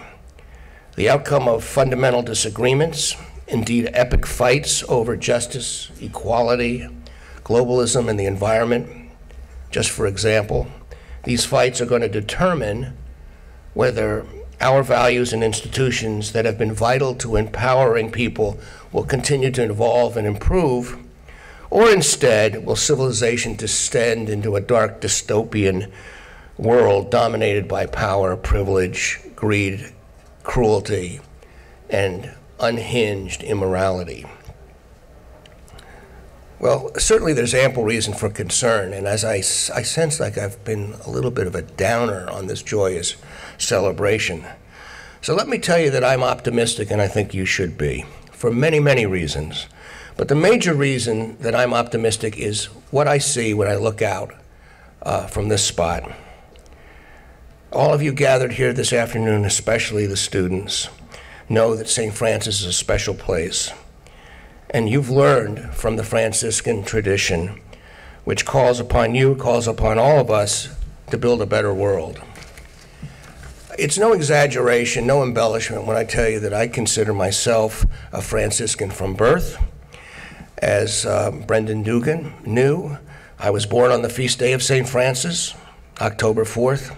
The outcome of fundamental disagreements, indeed, epic fights over justice, equality, globalism, and the environment, just for example. These fights are going to determine whether our values and institutions that have been vital to empowering people will continue to evolve and improve, or instead will civilization descend into a dark dystopian world dominated by power, privilege, greed, cruelty, and unhinged immorality. Well, certainly there's ample reason for concern, and as I sense like I've been a little bit of a downer on this joyous celebration. So let me tell you that I'm optimistic, and I think you should be, for many, many reasons. But the major reason that I'm optimistic is what I see when I look out from this spot. All of you gathered here this afternoon, especially the students, know that St. Francis is a special place. And you've learned from the Franciscan tradition, which calls upon you, calls upon all of us, to build a better world. It's no exaggeration, no embellishment when I tell you that I consider myself a Franciscan from birth. As Brendan Dugan knew, I was born on the feast day of St. Francis, October 4th.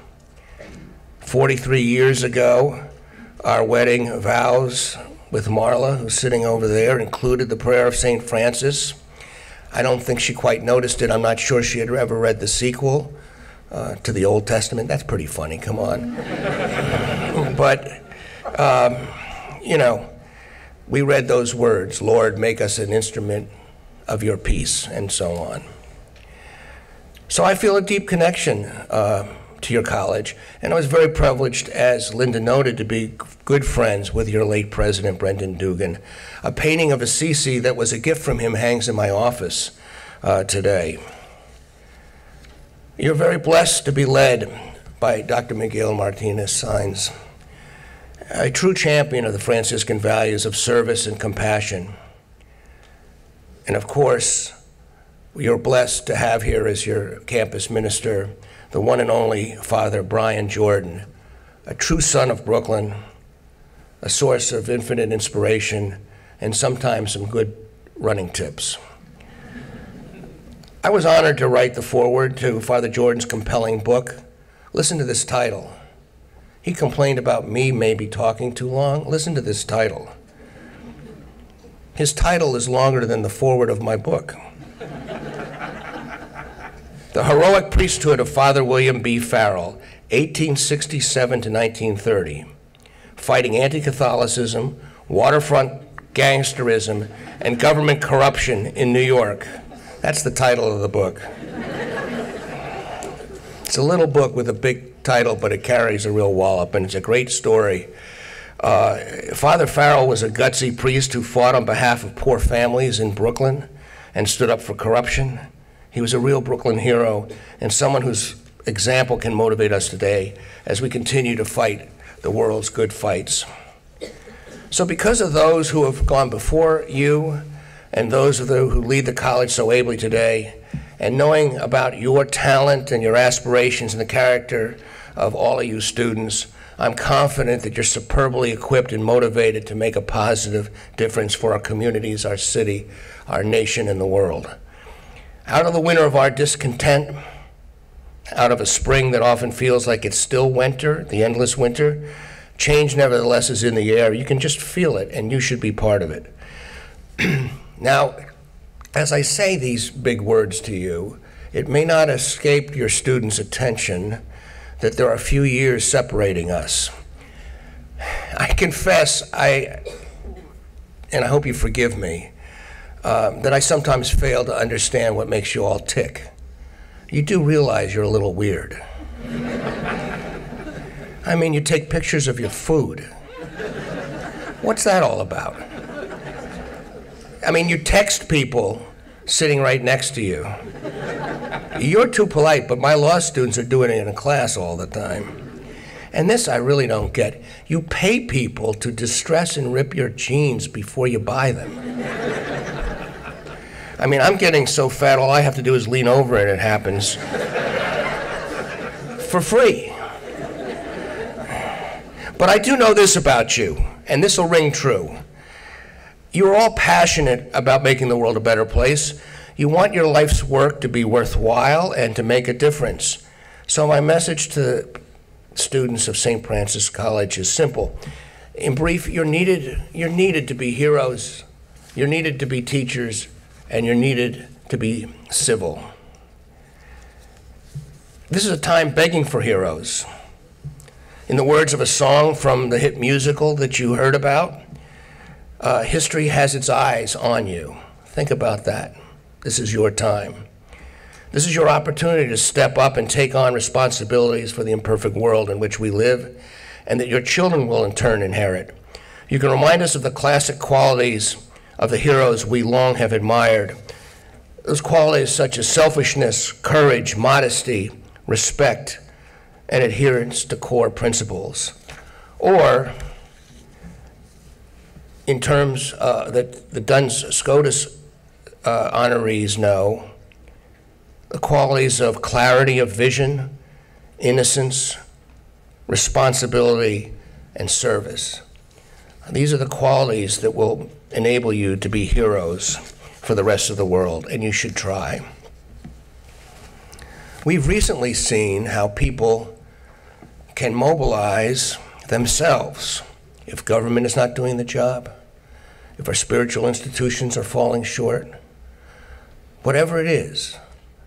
43 years ago, our wedding vows with Marla, who's sitting over there, included the prayer of St. Francis. I don't think she quite noticed it. I'm not sure she had ever read the sequel to the Old Testament. That's pretty funny, come on. But, you know, we read those words, Lord, make us an instrument of your peace, and so on. So I feel a deep connection to your college, and I was very privileged, as Linda noted, to be good friends with your late president, Brendan Dugan. A painting of Assisi that was a gift from him hangs in my office today. You're very blessed to be led by Dr. Miguel Martínez-Sáenz, a true champion of the Franciscan values of service and compassion. And of course, you're blessed to have here as your campus minister the one and only Father Brian Jordan, a true son of Brooklyn, a source of infinite inspiration, and sometimes some good running tips. I was honored to write the foreword to Father Jordan's compelling book. Listen to this title. He complained about me maybe talking too long. Listen to this title. His title is longer than the foreword of my book. The Heroic Priesthood of Father William B. Farrell, 1867 to 1930, fighting anti-Catholicism, waterfront gangsterism, and government corruption in New York. That's the title of the book. It's a little book with a big title, but it carries a real wallop, and it's a great story. Father Farrell was a gutsy priest who fought on behalf of poor families in Brooklyn and stood up for corruption. He was a real Brooklyn hero and someone whose example can motivate us today as we continue to fight the world's good fights. So because of those who have gone before you and those who lead the college so ably today, and knowing about your talent and your aspirations and the character of all of you students, I'm confident that you're superbly equipped and motivated to make a positive difference for our communities, our city, our nation, and the world. Out of the winter of our discontent, out of a spring that often feels like it's still winter, the endless winter, change nevertheless is in the air. You can just feel it, and you should be part of it. Now, as I say these big words to you, it may not escape your students' attention that there are a few years separating us. I confess, and I hope you forgive me, that I sometimes fail to understand what makes you all tick. You do realize you're a little weird. I mean, you take pictures of your food. What's that all about? I mean, you text people sitting right next to you. You're too polite, but my law students are doing it in class all the time. And this I really don't get. You pay people to distress and rip your jeans before you buy them. I mean, I'm getting so fat, all I have to do is lean over and it happens. For free. But I do know this about you, and this will ring true. You're all passionate about making the world a better place. You want your life's work to be worthwhile and to make a difference. So my message to students of St. Francis College is simple. In brief, you're needed to be heroes. You're needed to be teachers. And you're needed to be civil. This is a time begging for heroes. In the words of a song from the hit musical that you heard about, history has its eyes on you. Think about that. This is your time. This is your opportunity to step up and take on responsibilities for the imperfect world in which we live, and that your children will in turn inherit. You can remind us of the classic qualities of the heroes we long have admired. Those qualities such as selflessness, courage, modesty, respect, and adherence to core principles. Or, in terms that the Duns Scotus honorees know, the qualities of clarity of vision, innocence, responsibility, and service. These are the qualities that will enable you to be heroes for the rest of the world, and you should try. We've recently seen how people can mobilize themselves if government is not doing the job, if our spiritual institutions are falling short, whatever it is.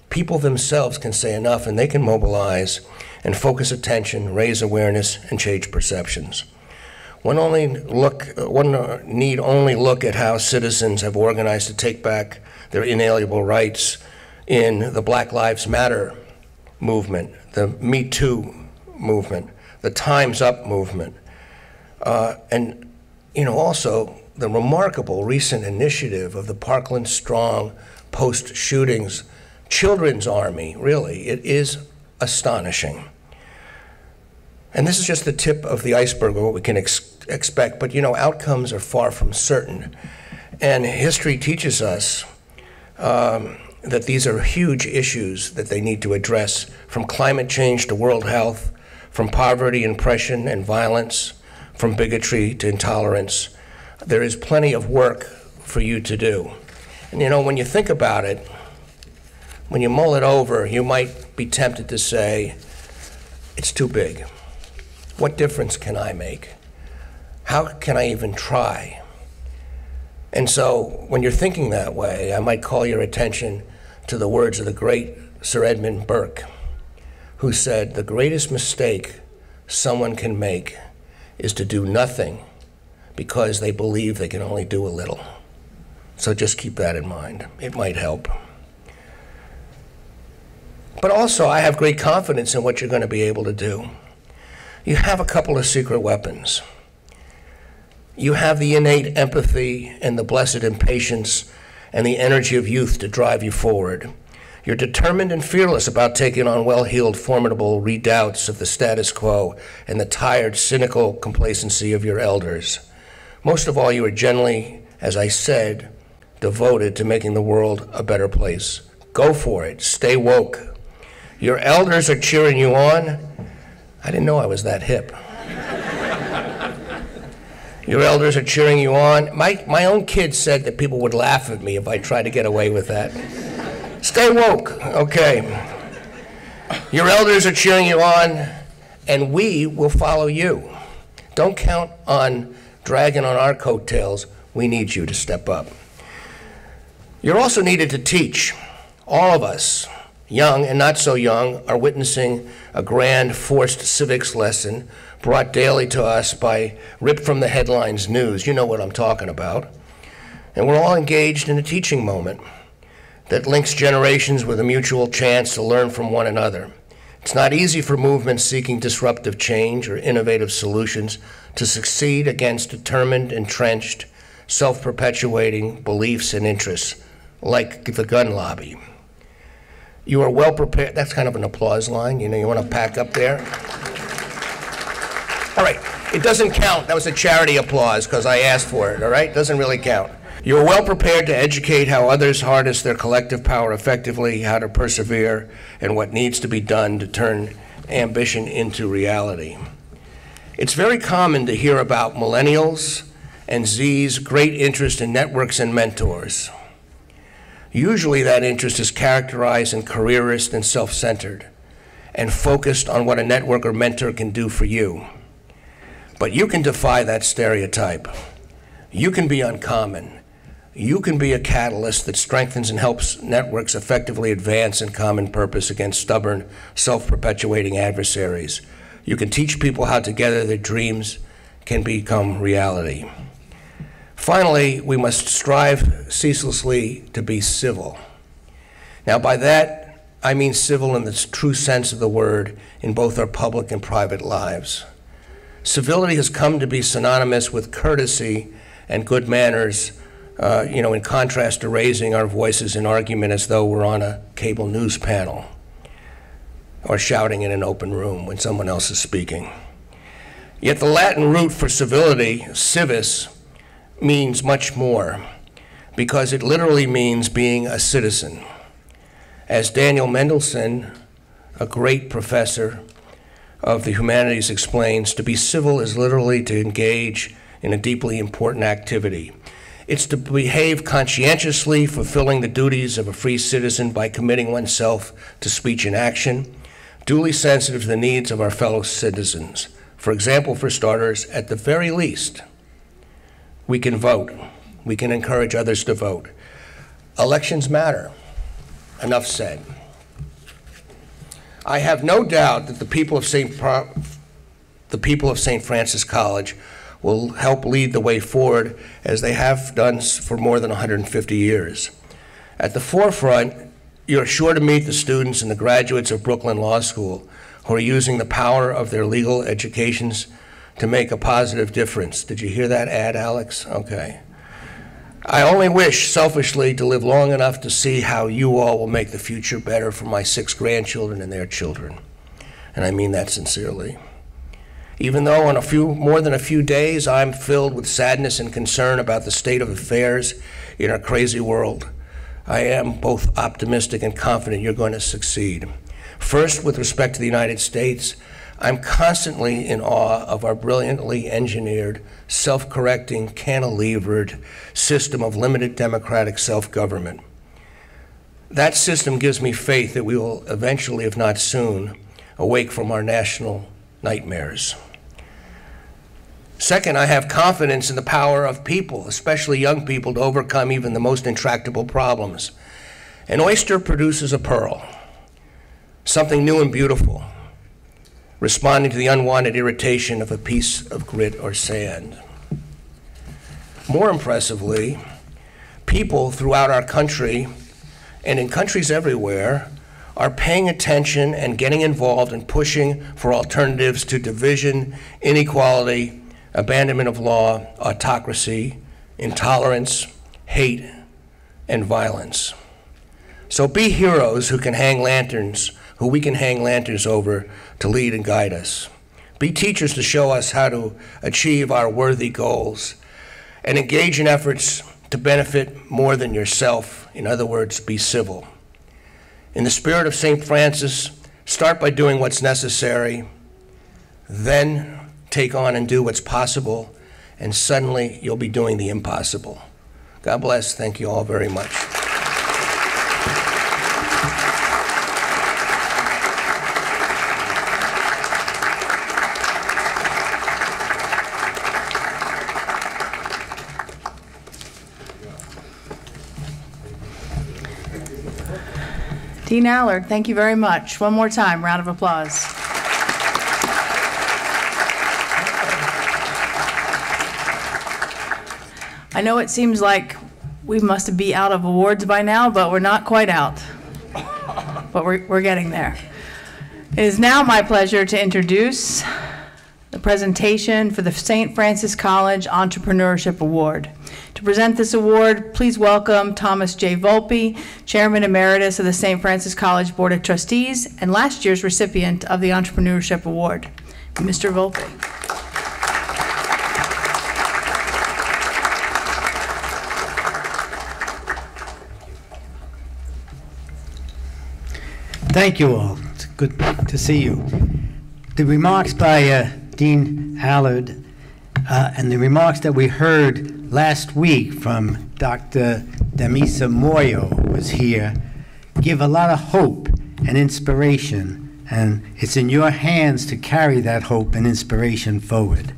People themselves can say enough, and they can mobilize and focus attention, raise awareness, and change perceptions. One need only look at how citizens have organized to take back their inalienable rights in the Black Lives Matter movement, the Me Too movement, the Time's Up movement, and also the remarkable recent initiative of the Parkland Strong post-shootings Children's Army. Really, it is astonishing. And this is just the tip of the iceberg of what we can expect, but outcomes are far from certain. And history teaches us that these are huge issues that they need to address, from climate change to world health, from poverty, oppression, and violence, from bigotry to intolerance. There is plenty of work for you to do. And when you think about it, when you mull it over, you might be tempted to say, it's too big. What difference can I make? How can I even try? And so when you're thinking that way, I might call your attention to the words of the great Sir Edmund Burke, who said, the greatest mistake someone can make is to do nothing because they believe they can only do a little. So just keep that in mind. It might help. But also, I have great confidence in what you're going to be able to do. You have a couple of secret weapons. You have the innate empathy and the blessed impatience and the energy of youth to drive you forward. You're determined and fearless about taking on well-heeled, formidable redoubts of the status quo and the tired, cynical complacency of your elders. Most of all, you are generally, as I said, devoted to making the world a better place. Go for it. Stay woke. Your elders are cheering you on. I didn't know I was that hip. Your elders are cheering you on. My own kids said that people would laugh at me if I tried to get away with that. Stay woke, okay. Your elders are cheering you on, and we will follow you. Don't count on dragging on our coattails. We need you to step up. You're also needed to teach. All of us, young and not so young, are witnessing a grand forced civics lesson brought daily to us by ripped from the headlines news. You know what I'm talking about. And we're all engaged in a teaching moment that links generations with a mutual chance to learn from one another. It's not easy for movements seeking disruptive change or innovative solutions to succeed against determined, entrenched, self-perpetuating beliefs and interests, like the gun lobby. You are well prepared. That's kind of an applause line. You want to pack up there. All right, it doesn't count. That was a charity applause because I asked for it, all right? It doesn't really count. You're well prepared to educate how others harness their collective power effectively, how to persevere, and what needs to be done to turn ambition into reality. It's very common to hear about millennials and Z's great interest in networks and mentors. Usually that interest is characterized as careerist and self-centered and focused on what a network or mentor can do for you. But you can defy that stereotype. You can be uncommon. You can be a catalyst that strengthens and helps networks effectively advance in common purpose against stubborn, self-perpetuating adversaries. You can teach people how together their dreams can become reality. Finally, we must strive ceaselessly to be civil. Now, by that, I mean civil in the true sense of the word in both our public and private lives. Civility has come to be synonymous with courtesy and good manners, in contrast to raising our voices in argument as though we're on a cable news panel or shouting in an open room when someone else is speaking. Yet the Latin root for civility, civis, means much more, because it literally means being a citizen. As Daniel Mendelsohn, a great professor of the humanities, explains, to be civil is literally to engage in a deeply important activity. It's to behave conscientiously, fulfilling the duties of a free citizen by committing oneself to speech and action, duly sensitive to the needs of our fellow citizens. For example, for starters, at the very least, we can vote. We can encourage others to vote. Elections matter. Enough said. I have no doubt that the people of St. Francis College will help lead the way forward, as they have done for more than 150 years. At the forefront, you're sure to meet the students and the graduates of Brooklyn Law School who are using the power of their legal educations to make a positive difference. Did you hear that ad, Alex? Okay. I only wish, selfishly, to live long enough to see how you all will make the future better for my 6 grandchildren and their children. And I mean that sincerely. Even though in more than a few days I'm filled with sadness and concern about the state of affairs in our crazy world, I am both optimistic and confident you're going to succeed. First, with respect to the United States, I'm constantly in awe of our brilliantly engineered, self-correcting, cantilevered system of limited democratic self-government. That system gives me faith that we will eventually, if not soon, awake from our national nightmares. Second, I have confidence in the power of people, especially young people, to overcome even the most intractable problems. An oyster produces a pearl, something new and beautiful, responding to the unwanted irritation of a piece of grit or sand. More impressively, people throughout our country and in countries everywhere are paying attention and getting involved in pushing for alternatives to division, inequality, abandonment of law, autocracy, intolerance, hate, and violence. So be heroes who we can hang lanterns over to lead and guide us. Be teachers to show us how to achieve our worthy goals, and engage in efforts to benefit more than yourself. In other words, be civil. In the spirit of St. Francis, start by doing what's necessary, then take on and do what's possible, and suddenly you'll be doing the impossible. God bless. Thank you all very much. Dean Allard, thank you very much. One more time, round of applause. I know it seems like we must be out of awards by now, but we're not quite out. But we're getting there. It is now my pleasure to introduce the presentation for the St. Francis College Entrepreneurship Award. To present this award, please welcome Thomas J. Volpe, Chairman Emeritus of the St. Francis College Board of Trustees and last year's recipient of the Entrepreneurship Award. Mr. Volpe. Thank you all. It's good to see you. The remarks by Dean Allard and the remarks that we heard last week from Dr. Damisa Moyo, who was here, give a lot of hope and inspiration, and it's in your hands to carry that hope and inspiration forward.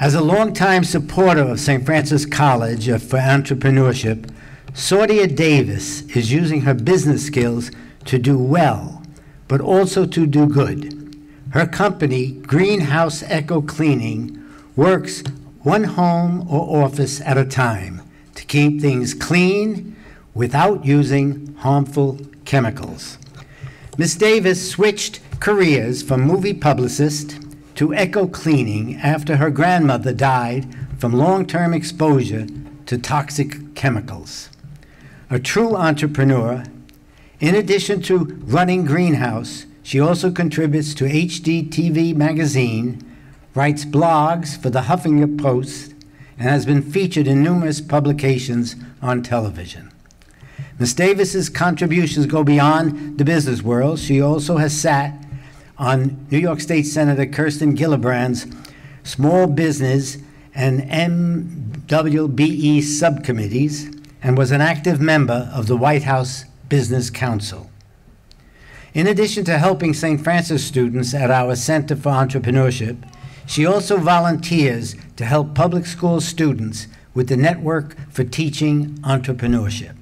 As a longtime supporter of St. Francis College for Entrepreneurship, Saadia Davis is using her business skills to do well, but also to do good. Her company, Greenhouse Eco Cleaning, works one home or office at a time to keep things clean without using harmful chemicals. Ms. Davis switched careers from movie publicist to eco cleaning after her grandmother died from long-term exposure to toxic chemicals. A true entrepreneur, in addition to running Greenhouse, she also contributes to HDTV magazine, writes blogs for the Huffington Post, and has been featured in numerous publications on television. Ms. Davis's contributions go beyond the business world. She also has sat on New York State Senator Kirsten Gillibrand's Small Business and MWBE subcommittees, and was an active member of the White House Business Council. In addition to helping St. Francis students at our Center for Entrepreneurship, she also volunteers to help public school students with the Network for Teaching Entrepreneurship.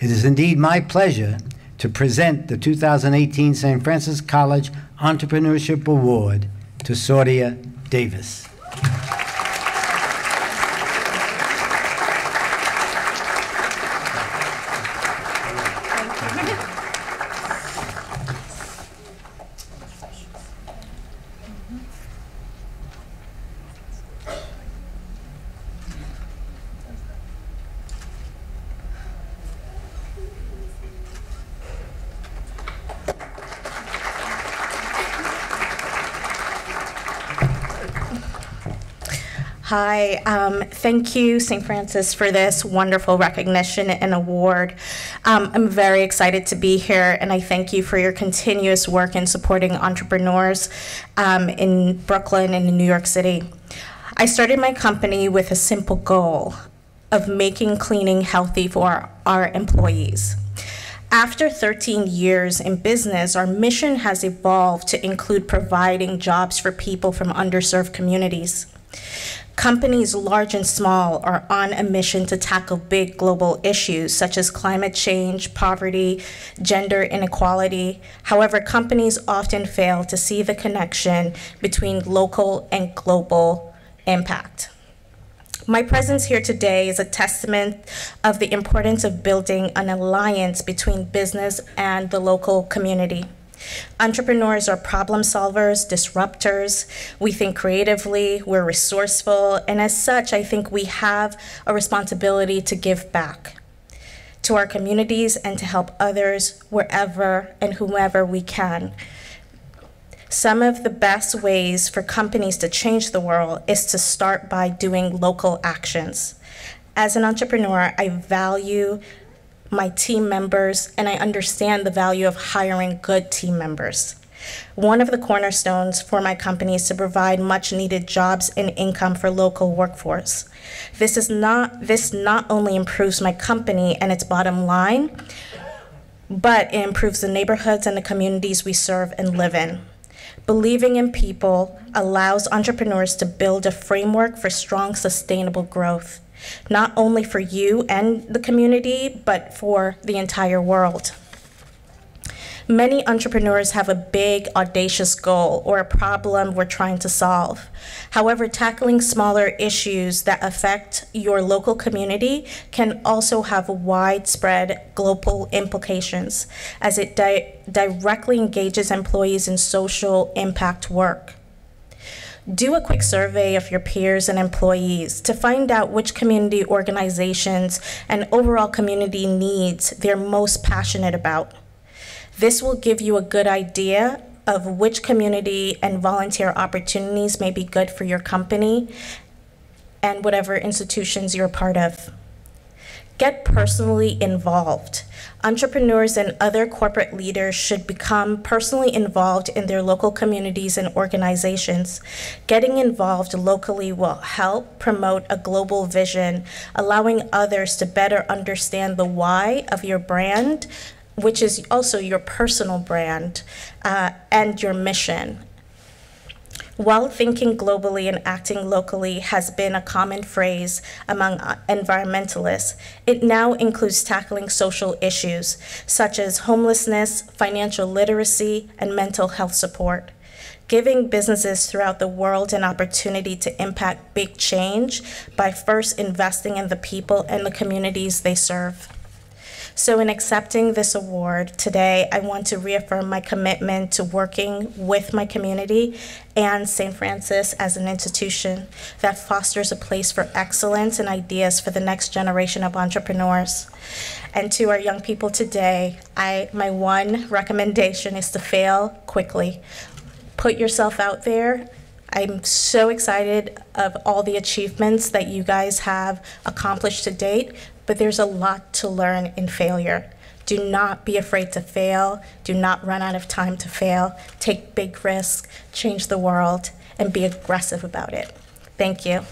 It is indeed my pleasure to present the 2018 St. Francis College Entrepreneurship Award to Saudia Davis. Hi, thank you, St. Francis, for this wonderful recognition and award. I'm very excited to be here, and I thank you for your continuous work in supporting entrepreneurs in Brooklyn and in New York City. I started my company with a simple goal of making cleaning healthy for our employees. After 13 years in business, our mission has evolved to include providing jobs for people from underserved communities. Companies large and small are on a mission to tackle big global issues such as climate change, poverty, gender inequality. However, companies often fail to see the connection between local and global impact. My presence here today is a testament of the importance of building an alliance between business and the local community. Entrepreneurs are problem solvers, disruptors. We think creatively, we're resourceful, and as such, I think we have a responsibility to give back to our communities and to help others wherever and whomever we can. Some of the best ways for companies to change the world is to start by doing local actions. As an entrepreneur, I value my team members, and I understand the value of hiring good team members. One of the cornerstones for my company is to provide much needed jobs and income for local workforce. This not only improves my company and its bottom line, but it improves the neighborhoods and the communities we serve and live in. Believing in people allows entrepreneurs to build a framework for strong, sustainable growth, not only for you and the community, but for the entire world. Many entrepreneurs have a big, audacious goal or a problem we're trying to solve. However, tackling smaller issues that affect your local community can also have widespread global implications, as it directly engages employees in social impact work. Do a quick survey of your peers and employees to find out which community organizations and overall community needs they're most passionate about. This will give you a good idea of which community and volunteer opportunities may be good for your company and whatever institutions you're a part of. Get personally involved. Entrepreneurs and other corporate leaders should become personally involved in their local communities and organizations. Getting involved locally will help promote a global vision, allowing others to better understand the why of your brand, which is also your personal brand, and your mission. While thinking globally and acting locally has been a common phrase among environmentalists, it now includes tackling social issues such as homelessness, financial literacy, and mental health support. Giving businesses throughout the world an opportunity to impact big change by first investing in the people and the communities they serve. So in accepting this award today, I want to reaffirm my commitment to working with my community and St. Francis as an institution that fosters a place for excellence and ideas for the next generation of entrepreneurs. And to our young people today, my one recommendation is to fail quickly. Put yourself out there. I'm so excited of all the achievements that you guys have accomplished to date, but there's a lot to learn in failure. Do not be afraid to fail. Do not run out of time to fail. Take big risks, change the world, and be aggressive about it. Thank you.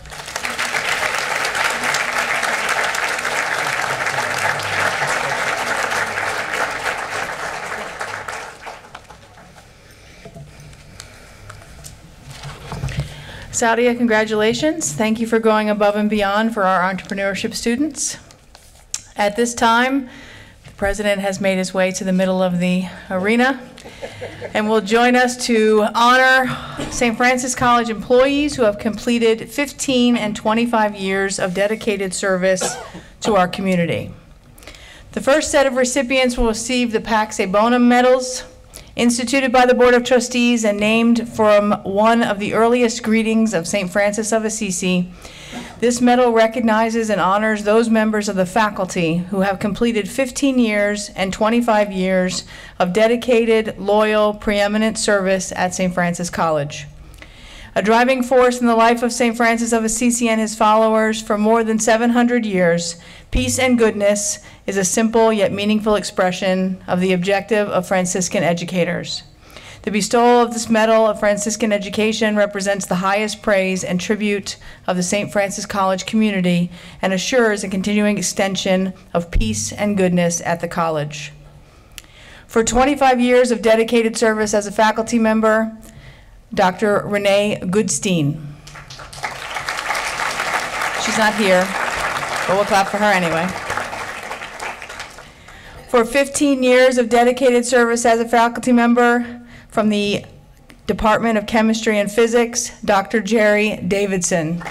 Saudia, congratulations. Thank you for going above and beyond for our entrepreneurship students. At this time, the president has made his way to the middle of the arena and will join us to honor St. Francis College employees who have completed 15 and 25 years of dedicated service to our community. The first set of recipients will receive the Pax A Bonum medals, instituted by the Board of Trustees and named from one of the earliest greetings of St. Francis of Assisi. This medal recognizes and honors those members of the faculty who have completed 15 years and 25 years of dedicated, loyal, preeminent service at St. Francis College. A driving force in the life of St. Francis of Assisi and his followers for more than 700 years, peace and goodness is a simple yet meaningful expression of the objective of Franciscan educators. The bestowal of this medal of Franciscan education represents the highest praise and tribute of the St. Francis College community and assures a continuing extension of peace and goodness at the college. For 25 years of dedicated service as a faculty member, Dr. Renee Goodstein. She's not here, but we'll clap for her anyway. For 15 years of dedicated service as a faculty member, from the Department of Chemistry and Physics, Dr. Jerry Davidson.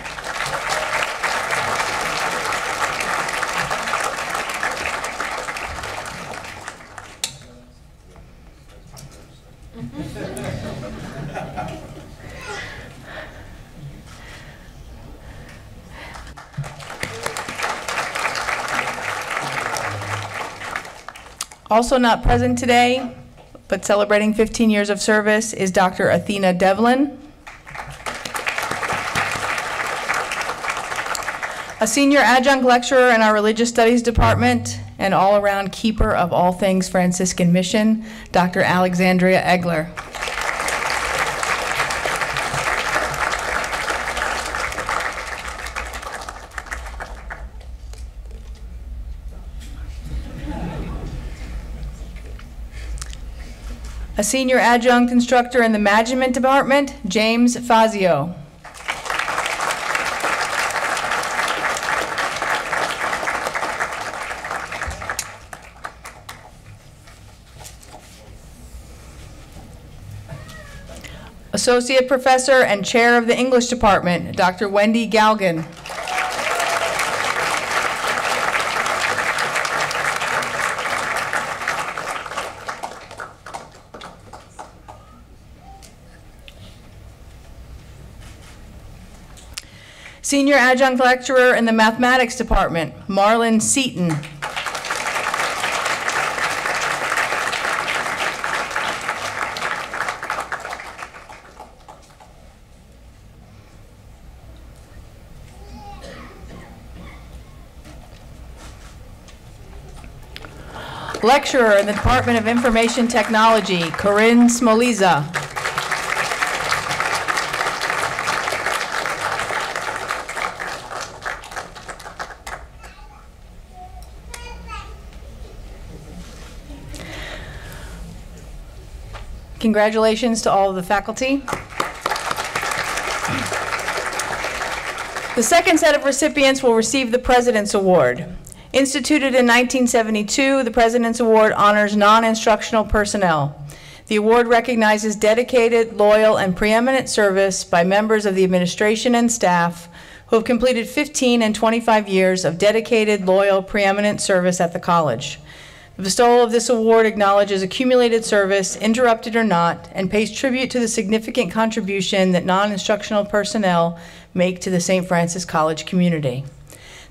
Also not present today, but celebrating 15 years of service, is Dr. Athena Devlin. A senior adjunct lecturer in our Religious Studies Department and all-around keeper of all things Franciscan mission, Dr. Alexandria Egler. A senior adjunct instructor in the Management Department, James Fazio. Associate Professor and Chair of the English Department, Dr. Wendy Galgan. Senior adjunct lecturer in the mathematics department, Marlon Seaton. Lecturer in the Department of Information Technology, Corinne Smoliza. Congratulations to all of the faculty. The second set of recipients will receive the President's Award. Instituted in 1972, the President's Award honors non-instructional personnel. The award recognizes dedicated, loyal, and preeminent service by members of the administration and staff who have completed 15 and 25 years of dedicated, loyal, preeminent service at the college. The bestowal of this award acknowledges accumulated service, interrupted or not, and pays tribute to the significant contribution that non-instructional personnel make to the St. Francis College community.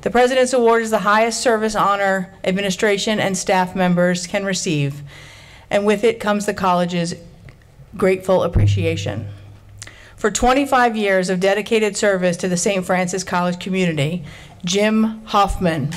The President's Award is the highest service honor administration and staff members can receive, and with it comes the college's grateful appreciation. For 25 years of dedicated service to the St. Francis College community, Jim Hoffman.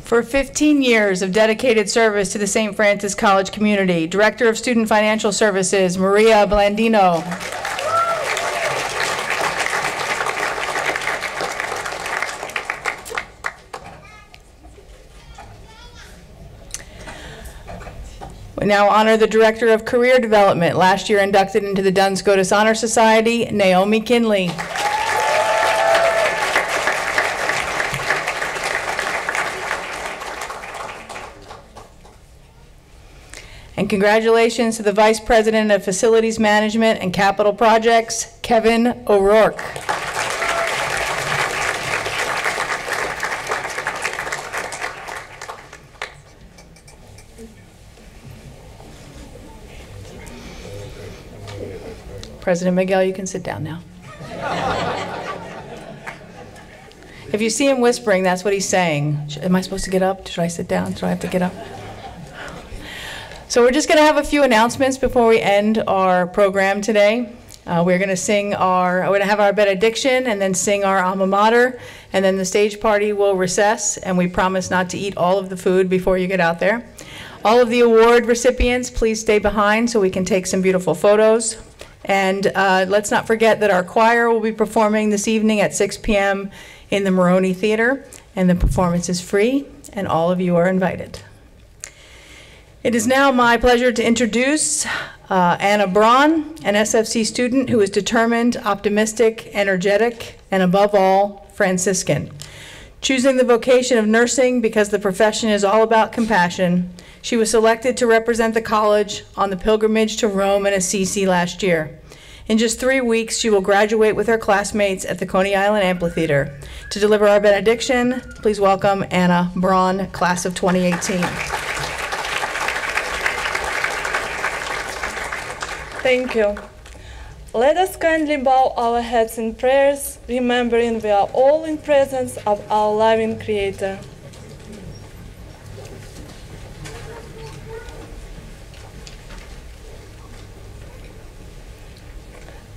For 15 years of dedicated service to the St. Francis College community, Director of Student Financial Services, Maria Blandino. We now honor the Director of Career Development, last year inducted into the Duns Scotus Honor Society, Naomi Kinley. And congratulations to the Vice President of Facilities Management and Capital Projects, Kevin O'Rourke. President Miguel, you can sit down now. If you see him whispering, that's what he's saying. Am I supposed to get up? Should I sit down? Do I have to get up? So we're just going to have a few announcements before we end our program today. We're going to have our benediction and then sing our alma mater, and then the stage party will recess, and we promise not to eat all of the food before you get out there. All of the award recipients, please stay behind so we can take some beautiful photos. And let's not forget that our choir will be performing this evening at 6 p.m. in the Moroni Theater, and the performance is free, and all of you are invited. It is now my pleasure to introduce Anna Braun, an SFC student who is determined, optimistic, energetic, and above all, Franciscan. Choosing the vocation of nursing because the profession is all about compassion, she was selected to represent the college on the pilgrimage to Rome and Assisi last year. In just 3 weeks, she will graduate with her classmates at the Coney Island Amphitheater. To deliver our benediction, please welcome Anna Braun, class of 2018. Thank you. Let us kindly bow our heads in prayers, remembering we are all in presence of our loving Creator.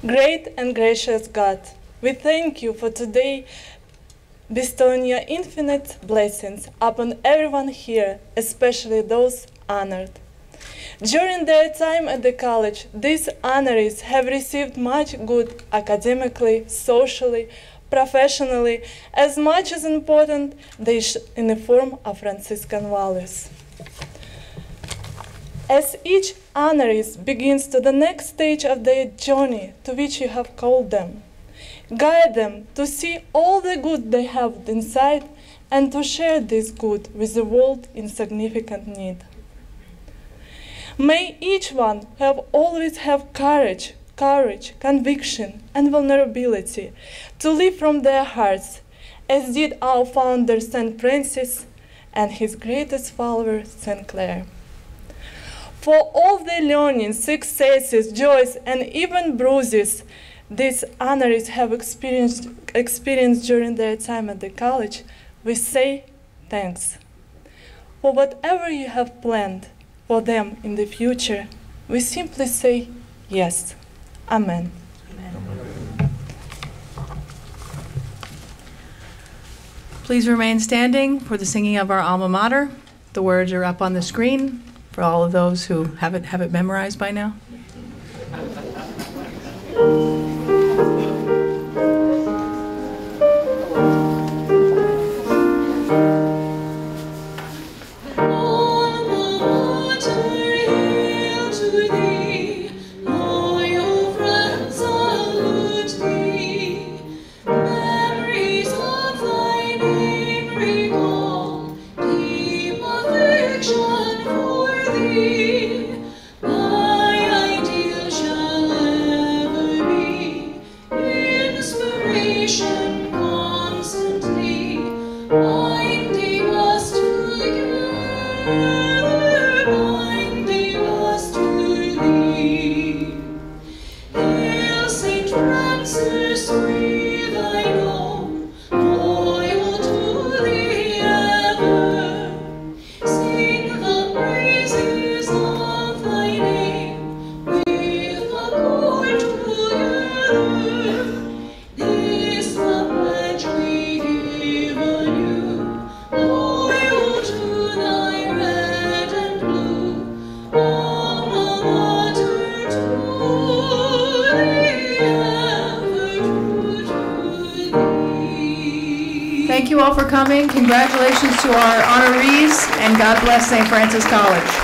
Great and gracious God, we thank you for today, bestowing your infinite blessings upon everyone here, especially those honored. During their time at the college, these honorees have received much good academically, socially, professionally, as much as important in the form of Franciscan values. As each honorees begins to the next stage of their journey to which you have called them, guide them to see all the good they have inside and to share this good with the world in significant need. May each one always have courage, conviction, and vulnerability to live from their hearts, as did our founder St. Francis and his greatest follower St. Clair. For all their learnings, successes, joys, and even bruises these honorees have experienced during their time at the college, we say thanks. For whatever you have planned for them in the future, we simply say yes. Amen. Amen. Please remain standing for the singing of our alma mater. The words are up on the screen for all of those who haven't have it memorized by now. Thank you all for coming. Congratulations to our honorees, and God bless St. Francis College.